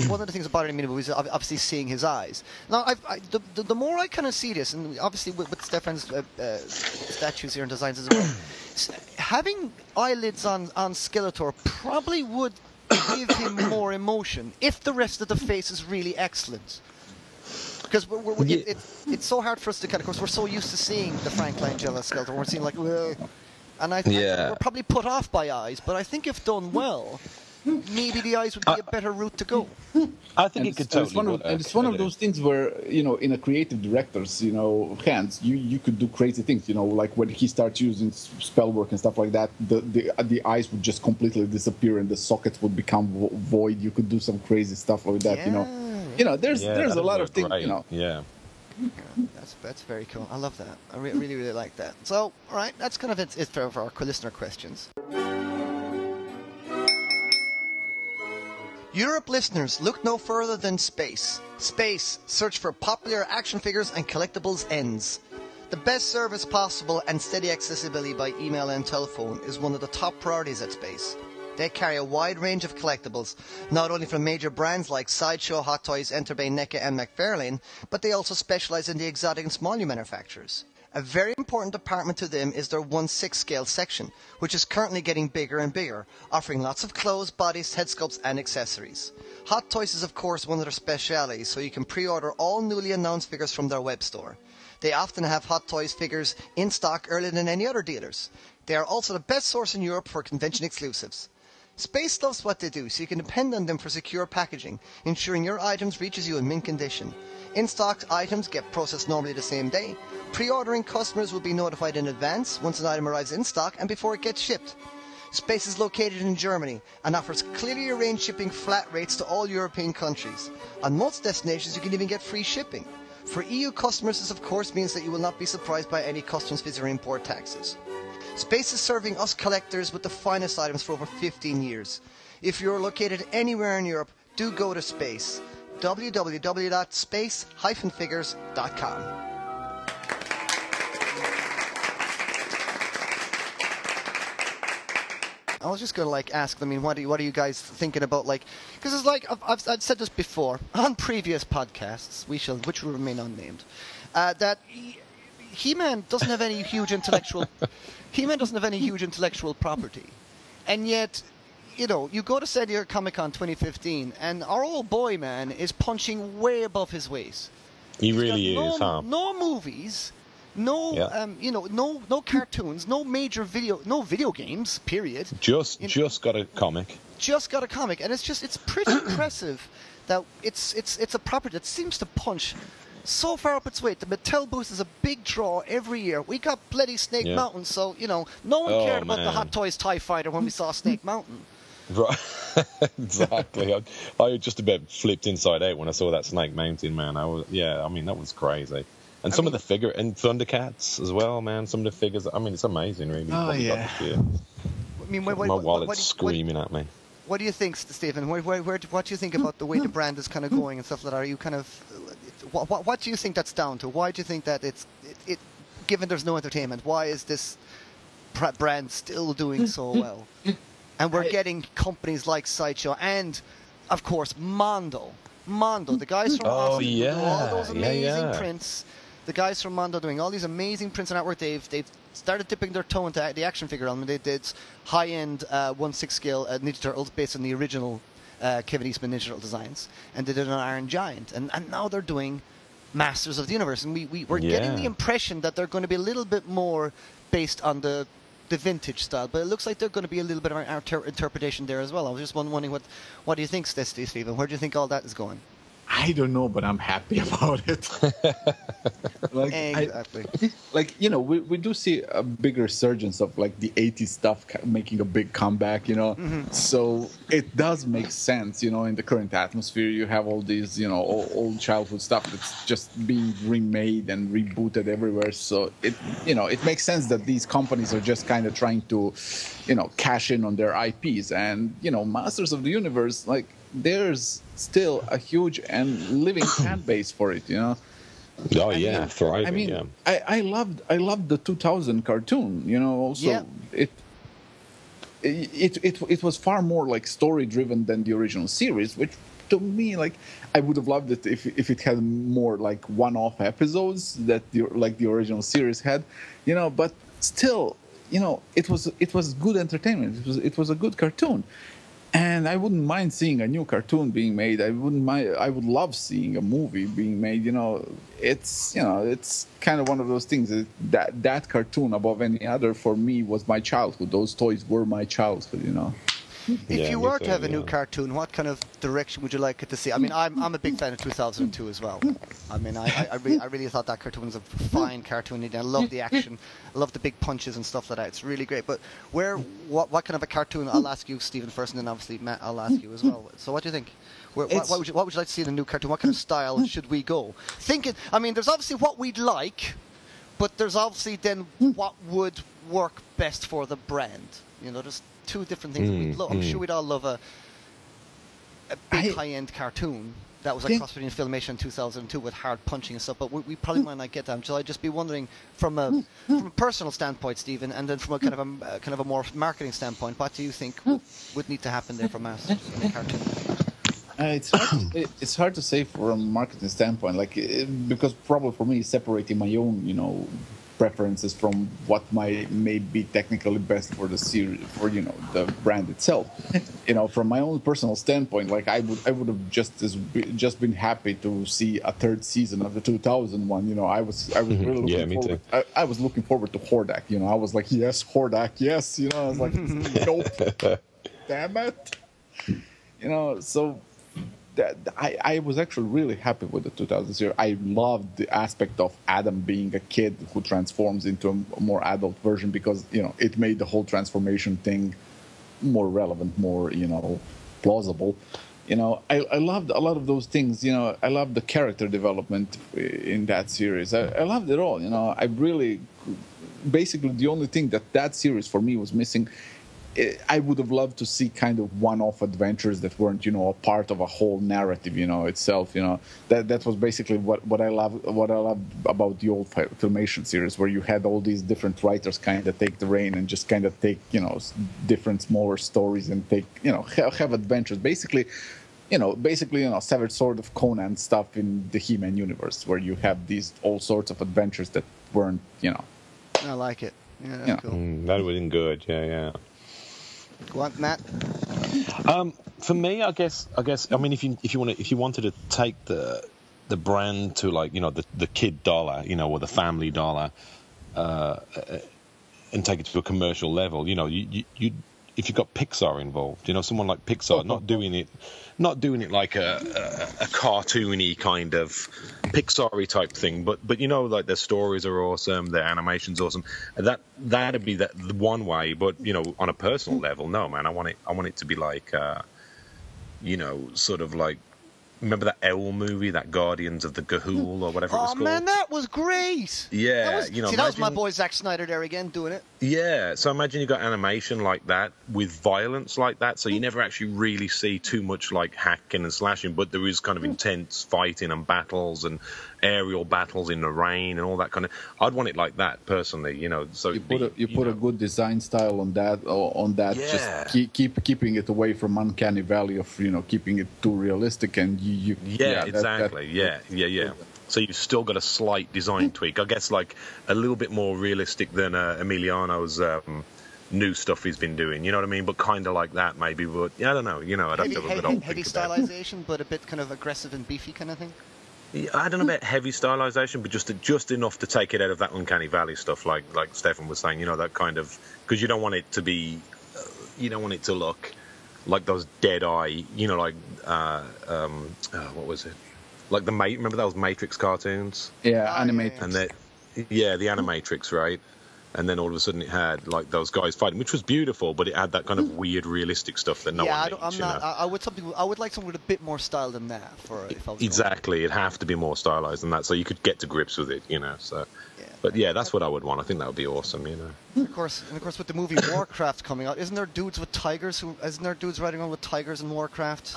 one of the things that bothered me was obviously seeing his eyes. Now, I've, I, the, the, the more I kind of see this, and obviously with, with Stefan's uh, uh, statues here and designs as well, having eyelids on, on Skeletor probably would... give him more emotion if the rest of the face is really excellent. Because we're, we're, yeah. it, it, it's so hard for us to kind of, of course, we're so used to seeing the Frank Langella Skeletor. We're seeing like, well, and I, yeah. I think we're probably put off by eyes. But I think if done well, maybe the eyes would be I, a better route to go. I think and it could totally. And it's one, of, and it's one of those things where you know, in a creative director's you know hands, you, you could do crazy things. You know, like when he starts using spell work and stuff like that, the the, the eyes would just completely disappear and the sockets would become vo- void. You could do some crazy stuff like that. Yeah. You know, you know, there's yeah, there's a lot of things. Right. You know, yeah. Yeah, that's that's very cool. I love that. I re- really really like that. So, all right, that's kind of it, it for our listener questions. Europe listeners, look no further than space. Space, search for popular action figures and collectibles ends. The best service possible and steady accessibility by email and telephone is one of the top priorities at Space. They carry a wide range of collectibles, not only from major brands like Sideshow, Hot Toys, Enterbay, NECA and McFarlane, but they also specialize in the exotic and small new manufacturers. A very important department to them is their one sixth scale section, which is currently getting bigger and bigger, offering lots of clothes, bodies, head sculpts, and accessories. Hot Toys is, of course, one of their specialities, so you can pre-order all newly announced figures from their web store. They often have Hot Toys figures in stock earlier than any other dealers. They are also the best source in Europe for convention exclusives. Space loves what they do, so you can depend on them for secure packaging, ensuring your items reaches you in mint condition. In-stock items get processed normally the same day. Pre-ordering customers will be notified in advance once an item arrives in stock and before it gets shipped. Space is located in Germany and offers clearly arranged shipping flat rates to all European countries. On most destinations, you can even get free shipping. For E U customers, this of course means that you will not be surprised by any customs fees or import taxes. Space is serving us collectors with the finest items for over fifteen years. If you're located anywhere in Europe, do go to Space. w w w dot space dash figures dot com. I was just going to like ask them, I mean, what are you, what are you guys thinking about, like, because it's like, I've, I've, I've said this before, on previous podcasts, we shall, which will remain unnamed, uh, that he, He-Man doesn't have any huge intellectual, He-Man doesn't have any huge intellectual property, and yet, you know, you go to San Diego Comic-Con twenty fifteen, and our old boy, man, is punching way above his waist. He He's really got no, is, huh? No movies. No, yeah. um, you know, no, no cartoons, no major video, no video games. Period. Just, you just know, got a comic. Just got a comic, and it's just, it's pretty impressive that it's, it's, it's a property that seems to punch so far up its weight. The Mattel booth is a big draw every year. We got bloody Snake yeah. Mountain, so you know, no one oh, cared about man. the Hot Toys TIE Fighter when we saw Snake Mountain. Right, exactly. I, I just about flipped inside out when I saw that Snake Mountain, man. I was, yeah, I mean, that was crazy. And some I mean, of the figure and Thundercats as well, man. Some of the figures. I mean, it's amazing, really. Oh yeah. I mean, what, what, my wallet's what, what, screaming what, at me. What do you think, Stephen? Where, where, where, what do you think about the way the brand is kind of going and stuff like that? Are you kind of, what, what, what do you think that's down to? Why do you think that it's, it, it given there's no entertainment, why is this brand still doing so well? And we're getting companies like Sideshow and, of course, Mondo. Mondo, the guys from oh, Austin, yeah. all those amazing yeah, yeah. prints. The guys from Mondo doing all these amazing prints and artwork. They've, they've started dipping their toe into the action figure element. They did high-end uh, one sixth scale uh, Ninja Turtles based on the original uh, Kevin Eastman Ninja Turtle designs. And they did an Iron Giant. And, and now they're doing Masters of the Universe. And we, we, we're yeah. getting the impression that they're going to be a little bit more based on the, the vintage style. But it looks like they're going to be a little bit of an inter interpretation there as well. I was just wondering, what, what do you think, Stephen? Where do you think all that is going? I don't know, but I'm happy about it. like, exactly. I, like, you know, we, we do see a big resurgence of, like, the eighties stuff making a big comeback, you know. Mm-hmm. So it does make sense, you know, in the current atmosphere. You have all these, you know, old, old childhood stuff that's just being remade and rebooted everywhere. So, it, you know, it makes sense that these companies are just kind of trying to, you know, cash in on their I Ps. And, you know, Masters of the Universe, like, there's still a huge and living fan base for it, you know. Oh I yeah, mean, thriving. I mean, yeah. I, I loved I loved the two thousand cartoon, you know. Also, yeah. it, it it it was far more like story driven than the original series, which to me, like, I would have loved it if if it had more like one-off episodes that the, like the original series had, you know. But still, you know, it was it was good entertainment. It was it was a good cartoon. And I wouldn't mind seeing a new cartoon being made. I wouldn't mind. I would love seeing a movie being made. You know, it's you know, it's kind of one of those things that that, that cartoon above any other for me was my childhood. Those toys were my childhood. You know. If yeah, you were to have a new yeah. cartoon, what kind of direction would you like it to see? I mean, I'm I'm a big fan of two thousand two as well. I mean, I I, re I really thought that cartoon was a fine cartoon. I love the action, I love the big punches and stuff like that. It's really great. But where what what kind of a cartoon? I'll ask you, Stephen, first, and then obviously Matt, I'll ask you as well. So what do you think? Where, what, what would you what would you like to see in a new cartoon? What kind of style should we go? Thinking, I mean, there's obviously what we'd like, but there's obviously then what would work best for the brand. You know, just two different things mm, that we'd love. I'm mm. sure we'd all love a, a big high-end cartoon that was a cross between Filmation two thousand two with hard punching and stuff, but we, we probably might not get that. So I'd just be wondering from a, from a personal standpoint, Stephen, and then from a kind of a, uh, kind of a more marketing standpoint, what do you think would need to happen there for Masters in a cartoon? Uh, it's, hard to, it's hard to say from a marketing standpoint, like it, because probably for me, separating my own, you know, preferences from what might may be technically best for the series, for you know the brand itself. You know, from my own personal standpoint, like I would, I would have just as be, just been happy to see a third season of the two thousand one. You know, I was, I was really looking yeah, me forward. Too. I, I was looking forward to Hordak. You know, I was like, yes, Hordak, yes. You know, I was like, nope, damn it. You know, so. I, I was actually really happy with the two thousands. I loved the aspect of Adam being a kid who transforms into a more adult version because, you know, it made the whole transformation thing more relevant, more, you know, plausible. You know, I, I loved a lot of those things. You know, I loved the character development in that series. I, I loved it all. You know, I really basically the only thing that that series for me was missing. I would have loved to see kind of one-off adventures that weren't, you know, a part of a whole narrative, you know, itself, you know. That that was basically what, what I love what I love about the old Filmation series, where you had all these different writers kind of take the reign and just kind of take, you know, different smaller stories and take, you know, have, have adventures. Basically, you know, basically, you know, Severed Sword of Conan stuff in the He-Man universe, where you have these all sorts of adventures that weren't, you know. I like it. Yeah, yeah. Cool. Mm, that would have been good. Yeah, yeah. Go on, Matt. Um, for me, I guess, I guess, I mean, if you if you want to, if you wanted to take the the brand to, like, you know, the the kid dollar, you know, or the family dollar, uh, and take it to a commercial level, you know, you you, you if you've got Pixar involved, you know, someone like Pixar, not doing it, not doing it like a a, a cartoony kind of Pixar-y type thing, but but you know, like their stories are awesome, their animation's awesome. That that'd be that one way, but you know, on a personal level, no man, I want it, I want it to be like, uh, you know, sort of like. Remember that Owl movie, that Guardians of the Ga'Hoole or whatever oh, it was called? Oh, man, that was great. Yeah. That was, you know, see, that imagine, was my boy Zack Snyder there again doing it. Yeah. So imagine you've got animation like that with violence like that. So you never actually really see too much like hacking and slashing, but there is kind of intense fighting and battles and aerial battles in the rain and all that kind of... I'd want it like that, personally, you know. So You put, be, a, you you put a good design style on that, on that. Yeah. Just keep, keep keeping it away from uncanny valley of, you know, keeping it too realistic and... You, you, yeah, yeah, exactly. That, that, yeah, yeah, yeah. So you've still got a slight design tweak. I guess like a little bit more realistic than uh, Emiliano's um, new stuff he's been doing. You know what I mean? But kind of like that maybe. But I don't know. You know, I'd have to have a good old heavy stylization, but a bit kind of aggressive and beefy kind of thing. Yeah, I don't know about heavy stylization, but just just enough to take it out of that uncanny valley stuff, like like Stefan was saying. You know, that kind of, because you don't want it to be, uh, you don't want it to look like those dead eye, you know, like uh, um, uh, what was it? Like the mate. Remember those Matrix cartoons? Yeah, oh, Animatrix. And that, yeah, the Animatrix, right? And then all of a sudden, it had like those guys fighting, which was beautiful, but it had that kind of weird, realistic stuff that no yeah, one. Yeah, I'm not. You know? I would something. I would like something with a bit more style than that. For if I was exactly, it'd have to be more stylized than that, so you could get to grips with it, you know. So. But yeah, that's what I would want. I think that would be awesome, you know. Of course, and of course, with the movie Warcraft coming out, isn't there dudes with tigers? Who isn't there dudes riding on with tigers in Warcraft?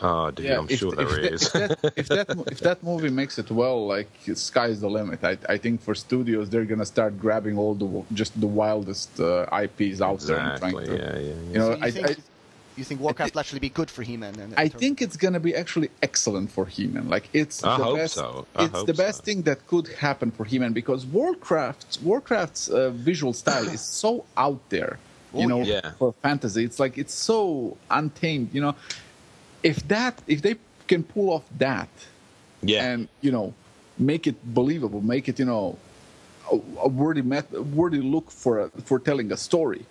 Oh, dude, yeah, I'm if, sure if there that, is. If that, if that if that movie makes it well, like sky's the limit. I I think for studios, they're gonna start grabbing all the just the wildest uh, I Ps out exactly, there and trying to, yeah, yeah, yeah. you know, so you I. Think- I You think Warcraft will actually be good for He-Man? Then I think it's going to be actually excellent for He-Man. Like it's I the hope best. So. I it's hope the best so. thing that could happen for He-Man, because Warcraft, Warcraft's uh, visual style is so out there, you oh, know, yeah. for fantasy. It's like it's so untamed, you know. If that, if they can pull off that, yeah, and you know, make it believable, make it, you know, a, a worthy, met, a worthy look for a, for telling a story.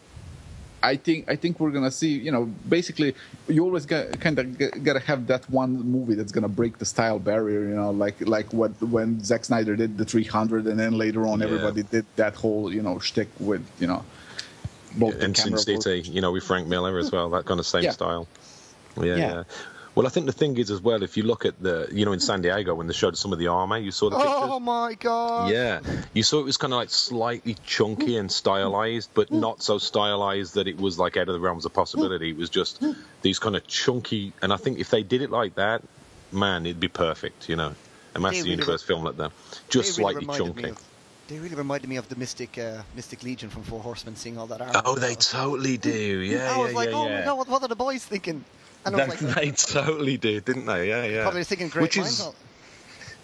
I think I think we're gonna see, you know, basically you always got kind of g- gotta have that one movie that's gonna break the style barrier, you know, like like what when Zack Snyder did the three hundred, and then later on yeah. everybody did that whole, you know, shtick with, you know, both yeah, and Sin City, you know, with Frank Miller as well, that kind of same yeah. style. Yeah, yeah. yeah. Well, I think the thing is as well, if you look at the, you know, in San Diego when they showed some of the armor, you saw the pictures. Oh, my God. Yeah. You saw it was kind of like slightly chunky and stylized, but not so stylized that it was like out of the realms of possibility. It was just these kind of chunky, and I think if they did it like that, man, it'd be perfect, you know. A Master really, Universe film like that. Just really slightly chunky. They really reminded me of the Mystic uh, Mystic Legion from Four Horsemen, seeing all that armor. Oh, they totally do. Yeah, yeah, I was yeah, like, yeah, oh, yeah. my God, what are the boys thinking? And that, like, they totally did, didn't they? Yeah, yeah. Probably thinking great which is,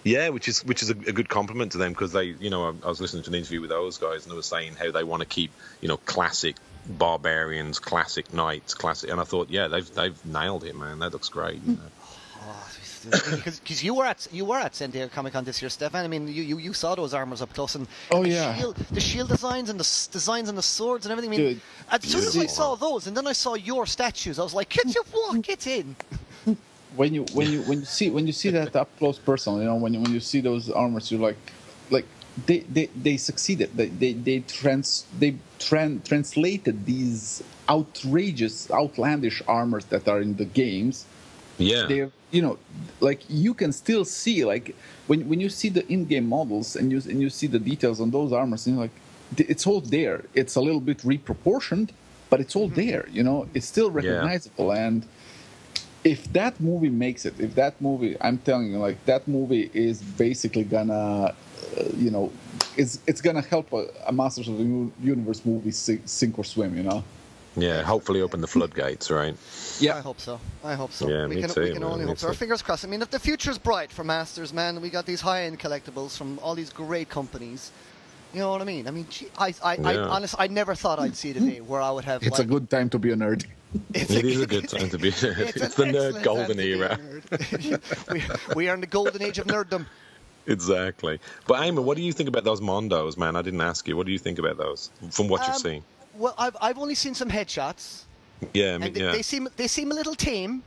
yeah, which is which is a, a good compliment to them, because they, you know, I, I was listening to an interview with those guys and they were saying how they want to keep, you know, classic barbarians, classic knights, classic. And I thought, yeah, they've they've nailed it, man. That looks great. You know? oh, Because you were at you were at San Diego Comic-Con this year, Stefan. I mean, you, you, you saw those armors up close, and, and oh, the, yeah. shield, the shield designs and the s- designs and the swords and everything. I mean, Dude, as soon as I saw those, and then I saw your statues, I was like, "Get your walk, get in." When you when you when you see when you see that up close personal, you know, when you, when you see those armors, you're like, like they they, they succeeded. They they they trans they tran- translated these outrageous, outlandish armors that are in the games. Yeah. They're, you know, like you can still see, like when when you see the in-game models and you and you see the details on those armors, and you're like, it's all there. It's a little bit reproportioned, but it's all there. You know, it's still recognizable. Yeah. And if that movie makes it, if that movie, I'm telling you, like, that movie is basically gonna, uh, you know, it's it's gonna help a, a Masters of the Universe movie sink or swim. You know. Yeah, hopefully open the floodgates, right? Yeah, I hope so. I hope so. Yeah, we me can, too. We can man, only hope so. Our fingers crossed. I mean, if the future's bright for Masters, man, we got these high-end collectibles from all these great companies. You know what I mean? I mean, gee, I, I, yeah. I, honestly, I never thought I'd see the day where I would have. It's like, a good time to be a nerd. It's it a, is a good time to be a nerd. It's, it's the nerd golden era. Nerd. we, we are in the golden age of nerddom. Exactly. But Eamon, what do you think about those Mondos, man? I didn't ask you. What do you think about those from what um, you've seen? Well, I've I've only seen some headshots. Yeah, I mean, and they, yeah. they seem they seem a little tame.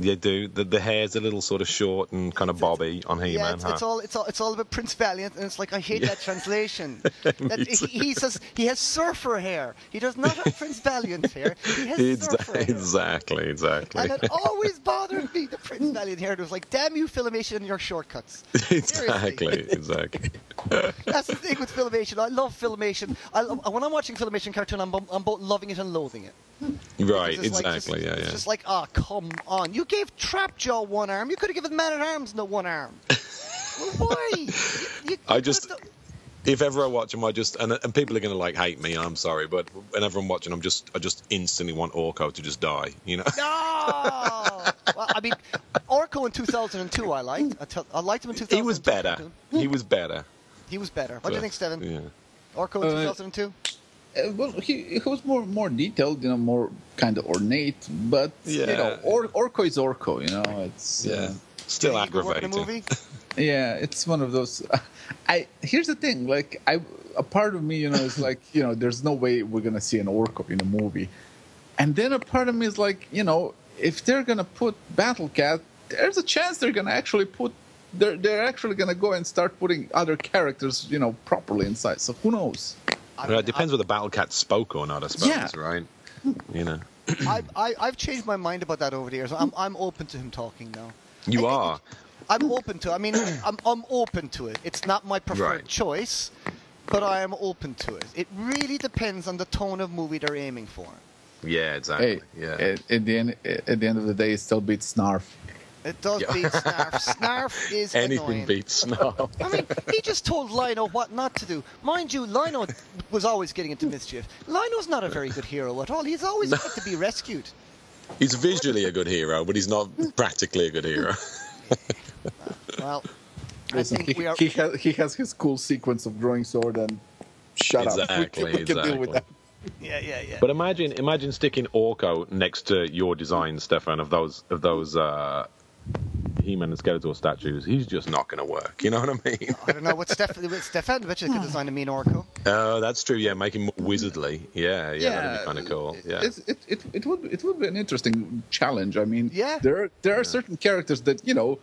They do. The the hair's a little sort of short and kind of bobby on He-Man. Yeah, it's, huh? it's all it's all it's all about Prince Valiant, and it's like I hate yeah. that translation. that, he, he says he has surfer hair. He does not have Prince Valiant's hair. He has exactly, surfer hair. Exactly, exactly. And it always bothered me the Prince Valiant hair. It was like, damn you, Filmation, and your shortcuts. Exactly, exactly. That's the thing with Filmation. I love Filmation. I love, when I'm watching Filmation cartoon, I'm I'm both loving it and loathing it. Right, exactly. Like, just, yeah, yeah. It's just like, ah, oh, come on. You gave Trapjaw one arm. You could have given Man at Arms no one arm. Well, why? You, you, I you just, if ever I watch them, I just, and, and people are going to like hate me. And I'm sorry, but whenever I'm watching them, just I just instantly want Orko to just die. You know? No. Well, I mean, Orko in two thousand two, I liked. I, t- I liked him in two thousand two. He was better. He was better. He was better. What do you think, Stephen? Yeah. Orko in two thousand two. Uh, well, he, he was more more detailed, you know, more kind of ornate, but yeah. you know, or, Orko is Orko, you know. It's yeah, uh, still aggravating. Movie? Yeah, it's one of those. Uh, I here's the thing, like, I a part of me, you know, is like, you know, there's no way we're gonna see an Orko in a movie, and then a part of me is like, you know, if they're gonna put Battle Cat, there's a chance they're gonna actually put, they're they're actually gonna go and start putting other characters, you know, properly inside. So who knows? I mean, it depends I, whether the Battle Cat spoke or not, I suppose, yeah. right? You know, I've, I, I've changed my mind about that over the years. I'm I'm open to him talking now. You I, are. I, I'm open to. I mean, I'm I'm open to it. It's not my preferred right. choice, but I am open to it. It really depends on the tone of movie they're aiming for. Yeah, exactly. Hey, yeah. At, at the end, at the end of the day, it still beats Snarf. It does beat Snarf. Snarf is Anything annoying. Beats Snarf. I mean, he just told Lino what not to do. Mind you, Lino was always getting into mischief. Lino's not a very good hero at all. He's always had to be rescued. He's visually a good hero, but he's not practically a good hero. Well, I think we are... He, he, has, he has his cool sequence of drawing sword and shut exactly, up. We, we exactly. can deal with that. Yeah, yeah, yeah. But imagine, imagine sticking Orko next to your design, Stefan, of those, of those. Uh, He-Man and Skeletor statues, he's just not going to work. You know what I mean? I don't know. What's Stefan? Stefan bet you could design a mean Orko. Oh, that's true. Yeah, make him more wizardly. Yeah, yeah, yeah, that'd be kind of cool. Yeah, it, it it it would it would be an interesting challenge. I mean, yeah. there there are yeah. certain characters that, you know,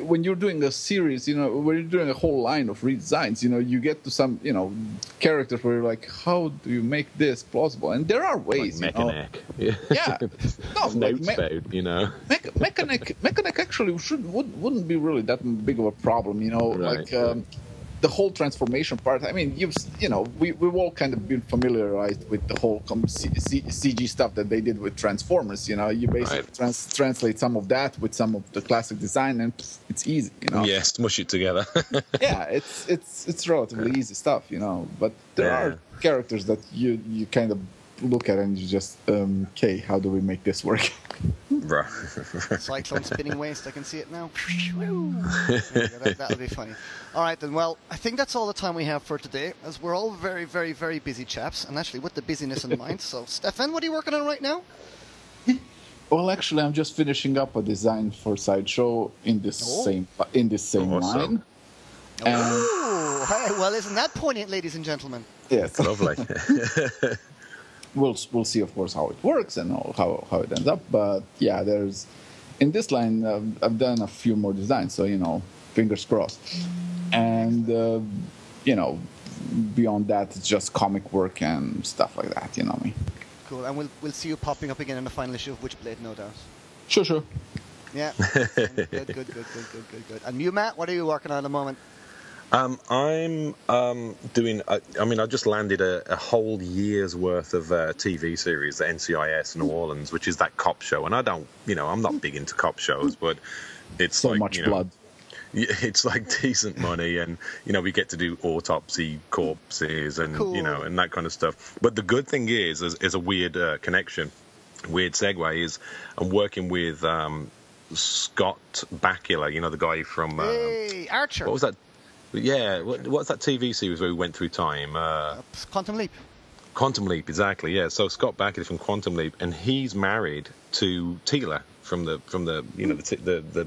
when you're doing a series, you know, when you're doing a whole line of redesigns, you know, you get to some, you know, characters where you're like, how do you make this plausible? And there are ways, like Mechanic. You know? Yeah. Yeah. No, like me- out, you know. Mech- Mechanic, Mechanic actually should, would, wouldn't be really that big of a problem, you know, right, like um, right. the whole transformation part. I mean, you've, you know, we, we've all kind of been familiarized with the whole C- C- C G stuff that they did with Transformers, you know. You basically right. trans- translate some of that with some of the classic design, and pff, it's easy, you know. Yeah, smush it together. Yeah, it's it's it's relatively yeah. easy stuff, you know. But there yeah. are characters that you, you kind of look at and you just, um, okay, how do we make this work? Cyclone spinning waist, I can see it now. That, that'll be funny. All right, then, well, I think that's all the time we have for today, as we're all very, very, very busy chaps, and actually with the busyness in mind. So, Stefan, what are you working on right now? Well, actually, I'm just finishing up a design for Sideshow in this oh. same in this same awesome. line. Oh, hey, well, isn't that poignant, ladies and gentlemen? Yes. Lovely. We'll we'll see, of course, how it works and how how it ends up. But yeah, there's in this line uh, I've done a few more designs, so you know, fingers crossed. And uh, you know, beyond that, it's just comic work and stuff like that. You know me. Cool, and we'll we'll see you popping up again in the final issue of Witchblade, no doubt. Sure, sure. Yeah. Good, good, good, good, good, good, good. And you, Matt, what are you working on at the moment? Um, I'm um, doing, I, I mean, I just landed a, a whole year's worth of uh, T V series, the N C I S New Orleans, which is that cop show. And I don't, you know, I'm not big into cop shows, but it's so like, much you know, blood. It's like decent money, and you know we get to do autopsy corpses and cool. you know and that kind of stuff. But the good thing is, is, is a weird uh, connection, weird segue is I'm working with um, Scott Bakula, you know the guy from uh, hey, Archer. What was that? Yeah, what, what's that T V series where we went through time? Uh, Quantum Leap. Quantum Leap, exactly. Yeah. So Scott Bakula from Quantum Leap, and he's married to Tila from the from the you know the the. the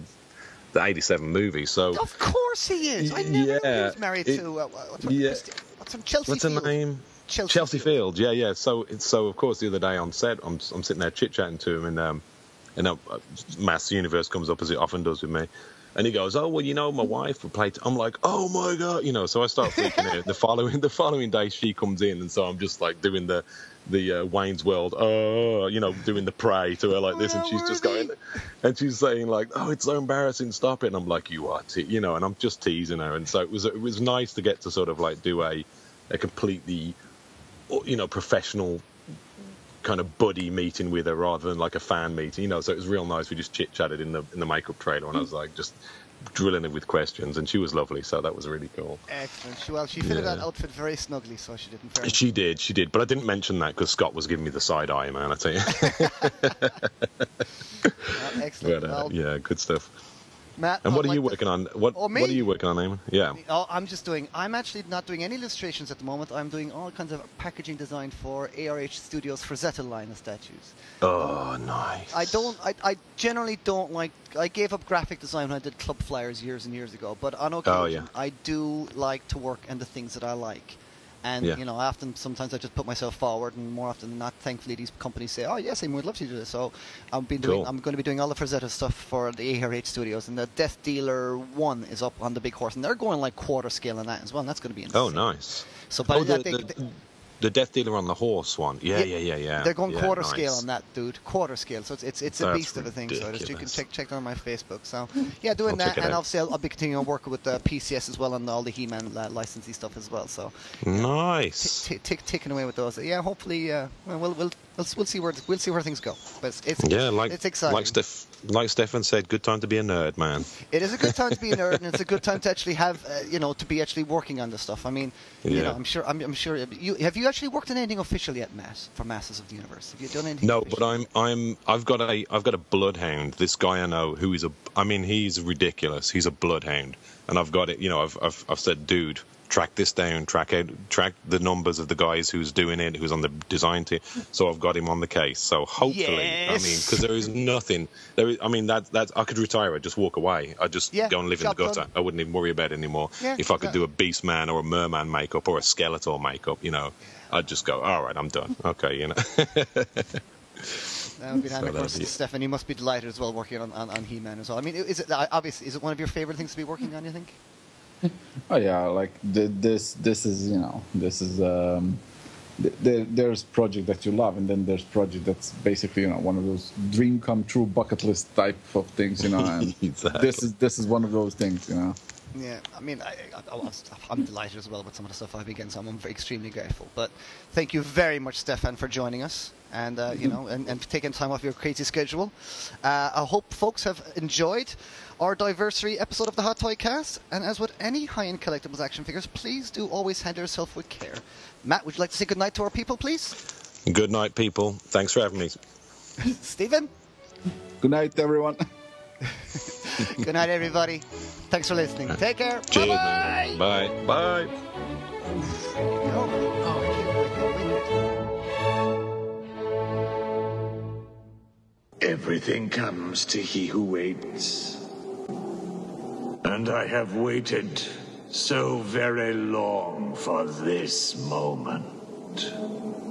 The eighty-seven movie, so of course he is. I never yeah, knew he was married it, to uh, what's, yeah. what's her, Chelsea what's her Field? name? Chelsea, Chelsea Field. Field. Yeah, yeah. So, so of course, the other day on set, I'm I'm sitting there chit chatting to him, and um, and uh, Master Universe comes up as it often does with me, and he goes, "Oh well, you know, my wife would play." T-. I'm like, "Oh my god," you know. So I start thinking it. The following the following day, she comes in, and so I'm just like doing the. the uh, Wayne's World, oh, you know, doing the pray to her like this, and she's just going, and she's saying like, oh, it's so embarrassing, stop it, and I'm like, you are, te-, you know, and I'm just teasing her, and so it was it was nice to get to sort of like do a, a completely, you know, professional kind of buddy meeting with her rather than like a fan meeting, you know, so it was real nice, we just chit-chatted in the in the makeup trailer, and I was like, just drilling her with questions, and she was lovely, so that was really cool. Excellent. She, well, she fitted yeah. that outfit very snugly, so she didn't. Very she much. did, she did, but I didn't mention that because Scott was giving me the side eye, man. I tell you. Well, excellent. But, uh, well, yeah, good stuff. Matt, and what are, like the, what, what are you working on? What are you working on, Eamon? Yeah. Oh, I'm just doing. I'm actually not doing any illustrations at the moment. I'm doing all kinds of packaging design for A R H Studios for Zettel line of statues. Oh, um, nice. I don't. I, I generally don't like. I gave up graphic design when I did club flyers years and years ago. But on occasion, oh, yeah. I do like to work on the things that I like. And yeah. you know, often sometimes I just put myself forward, and more often than not, thankfully, these companies say, "Oh yes, I would love to do this." So I'm been doing. Cool. I'm going to be doing all the Frazetta stuff for the A R H Studios, and the Death Dealer One is up on the big horse, and they're going like quarter scale on that as well. And that's going to be insane. Oh, nice. So by oh, the, that they, the, they, the Death Dealer on the horse one. Yeah, yeah, yeah, yeah. yeah. They're going yeah, quarter nice. scale on that, dude. Quarter scale. So it's it's, it's a that's beast ridiculous. of a thing. So just, you can check check it on my Facebook. So yeah, doing I'll that, and obviously I'll, I'll be continuing working with uh, P C S as well on all the He-Man uh, licensee stuff as well. So nice. T- t- t- ticking away with those. Yeah, hopefully uh, we'll we'll we'll we'll see where we'll see where things go. But it's yeah, like it's exciting. Like Steph- Like Stefan said, good time to be a nerd, man. It is a good time to be a nerd, and it's a good time to actually have, uh, you know, to be actually working on this stuff. I mean, yeah. you know, I'm sure, I'm, I'm sure. You, have you actually worked on anything official yet, Matt, for Masters of the Universe? Have you done anything? No, official? but I'm, I'm, I've got a, I've got a bloodhound. This guy I know who is a, I mean, he's ridiculous. He's a bloodhound, and I've got it. You know, I've, I've, I've said, dude, track this down, track out, track the numbers of the guys who's doing it, who's on the design team. So I've got him on the case. So hopefully, yes. I mean, because there is nothing. There is, I mean, that that I could retire. I just walk away. I just yeah, go and live in the gutter. Done. I wouldn't even worry about it anymore. Yeah, if I could do a Beastman or a Merman makeup or a Skeletor makeup, you know, I'd just go, all right, I'm done. Okay, you know. That would be handy. Of course, Stefan, you must be delighted as well working on, on, on He-Man as well. I mean, is it obviously is it one of your favorite things to be working on? You think? Oh yeah, like the, this. This is you know, this is um, th- th- there's project that you love, and then there's project that's basically you know one of those dream come true bucket list type of things, you know. And exactly. This is this is one of those things, you know. Yeah, I mean, I, I, I, I'm delighted as well with some of the stuff I've begun, so I'm extremely grateful. But thank you very much, Stefan, for joining us and uh, you know and, and taking time off your crazy schedule. Uh, I hope folks have enjoyed our Diversity episode of the Hot Toy Cast. And as with any high-end collectibles action figures, please do always handle yourself with care. Matt, would you like to say goodnight to our people, please? Good night, people. Thanks for having me. Stephen? Good night, everyone. Good night, everybody. Thanks for listening. Take care. Cheers. Bye-bye. Bye. Bye. Bye. Everything comes to he who waits. And I have waited so very long for this moment.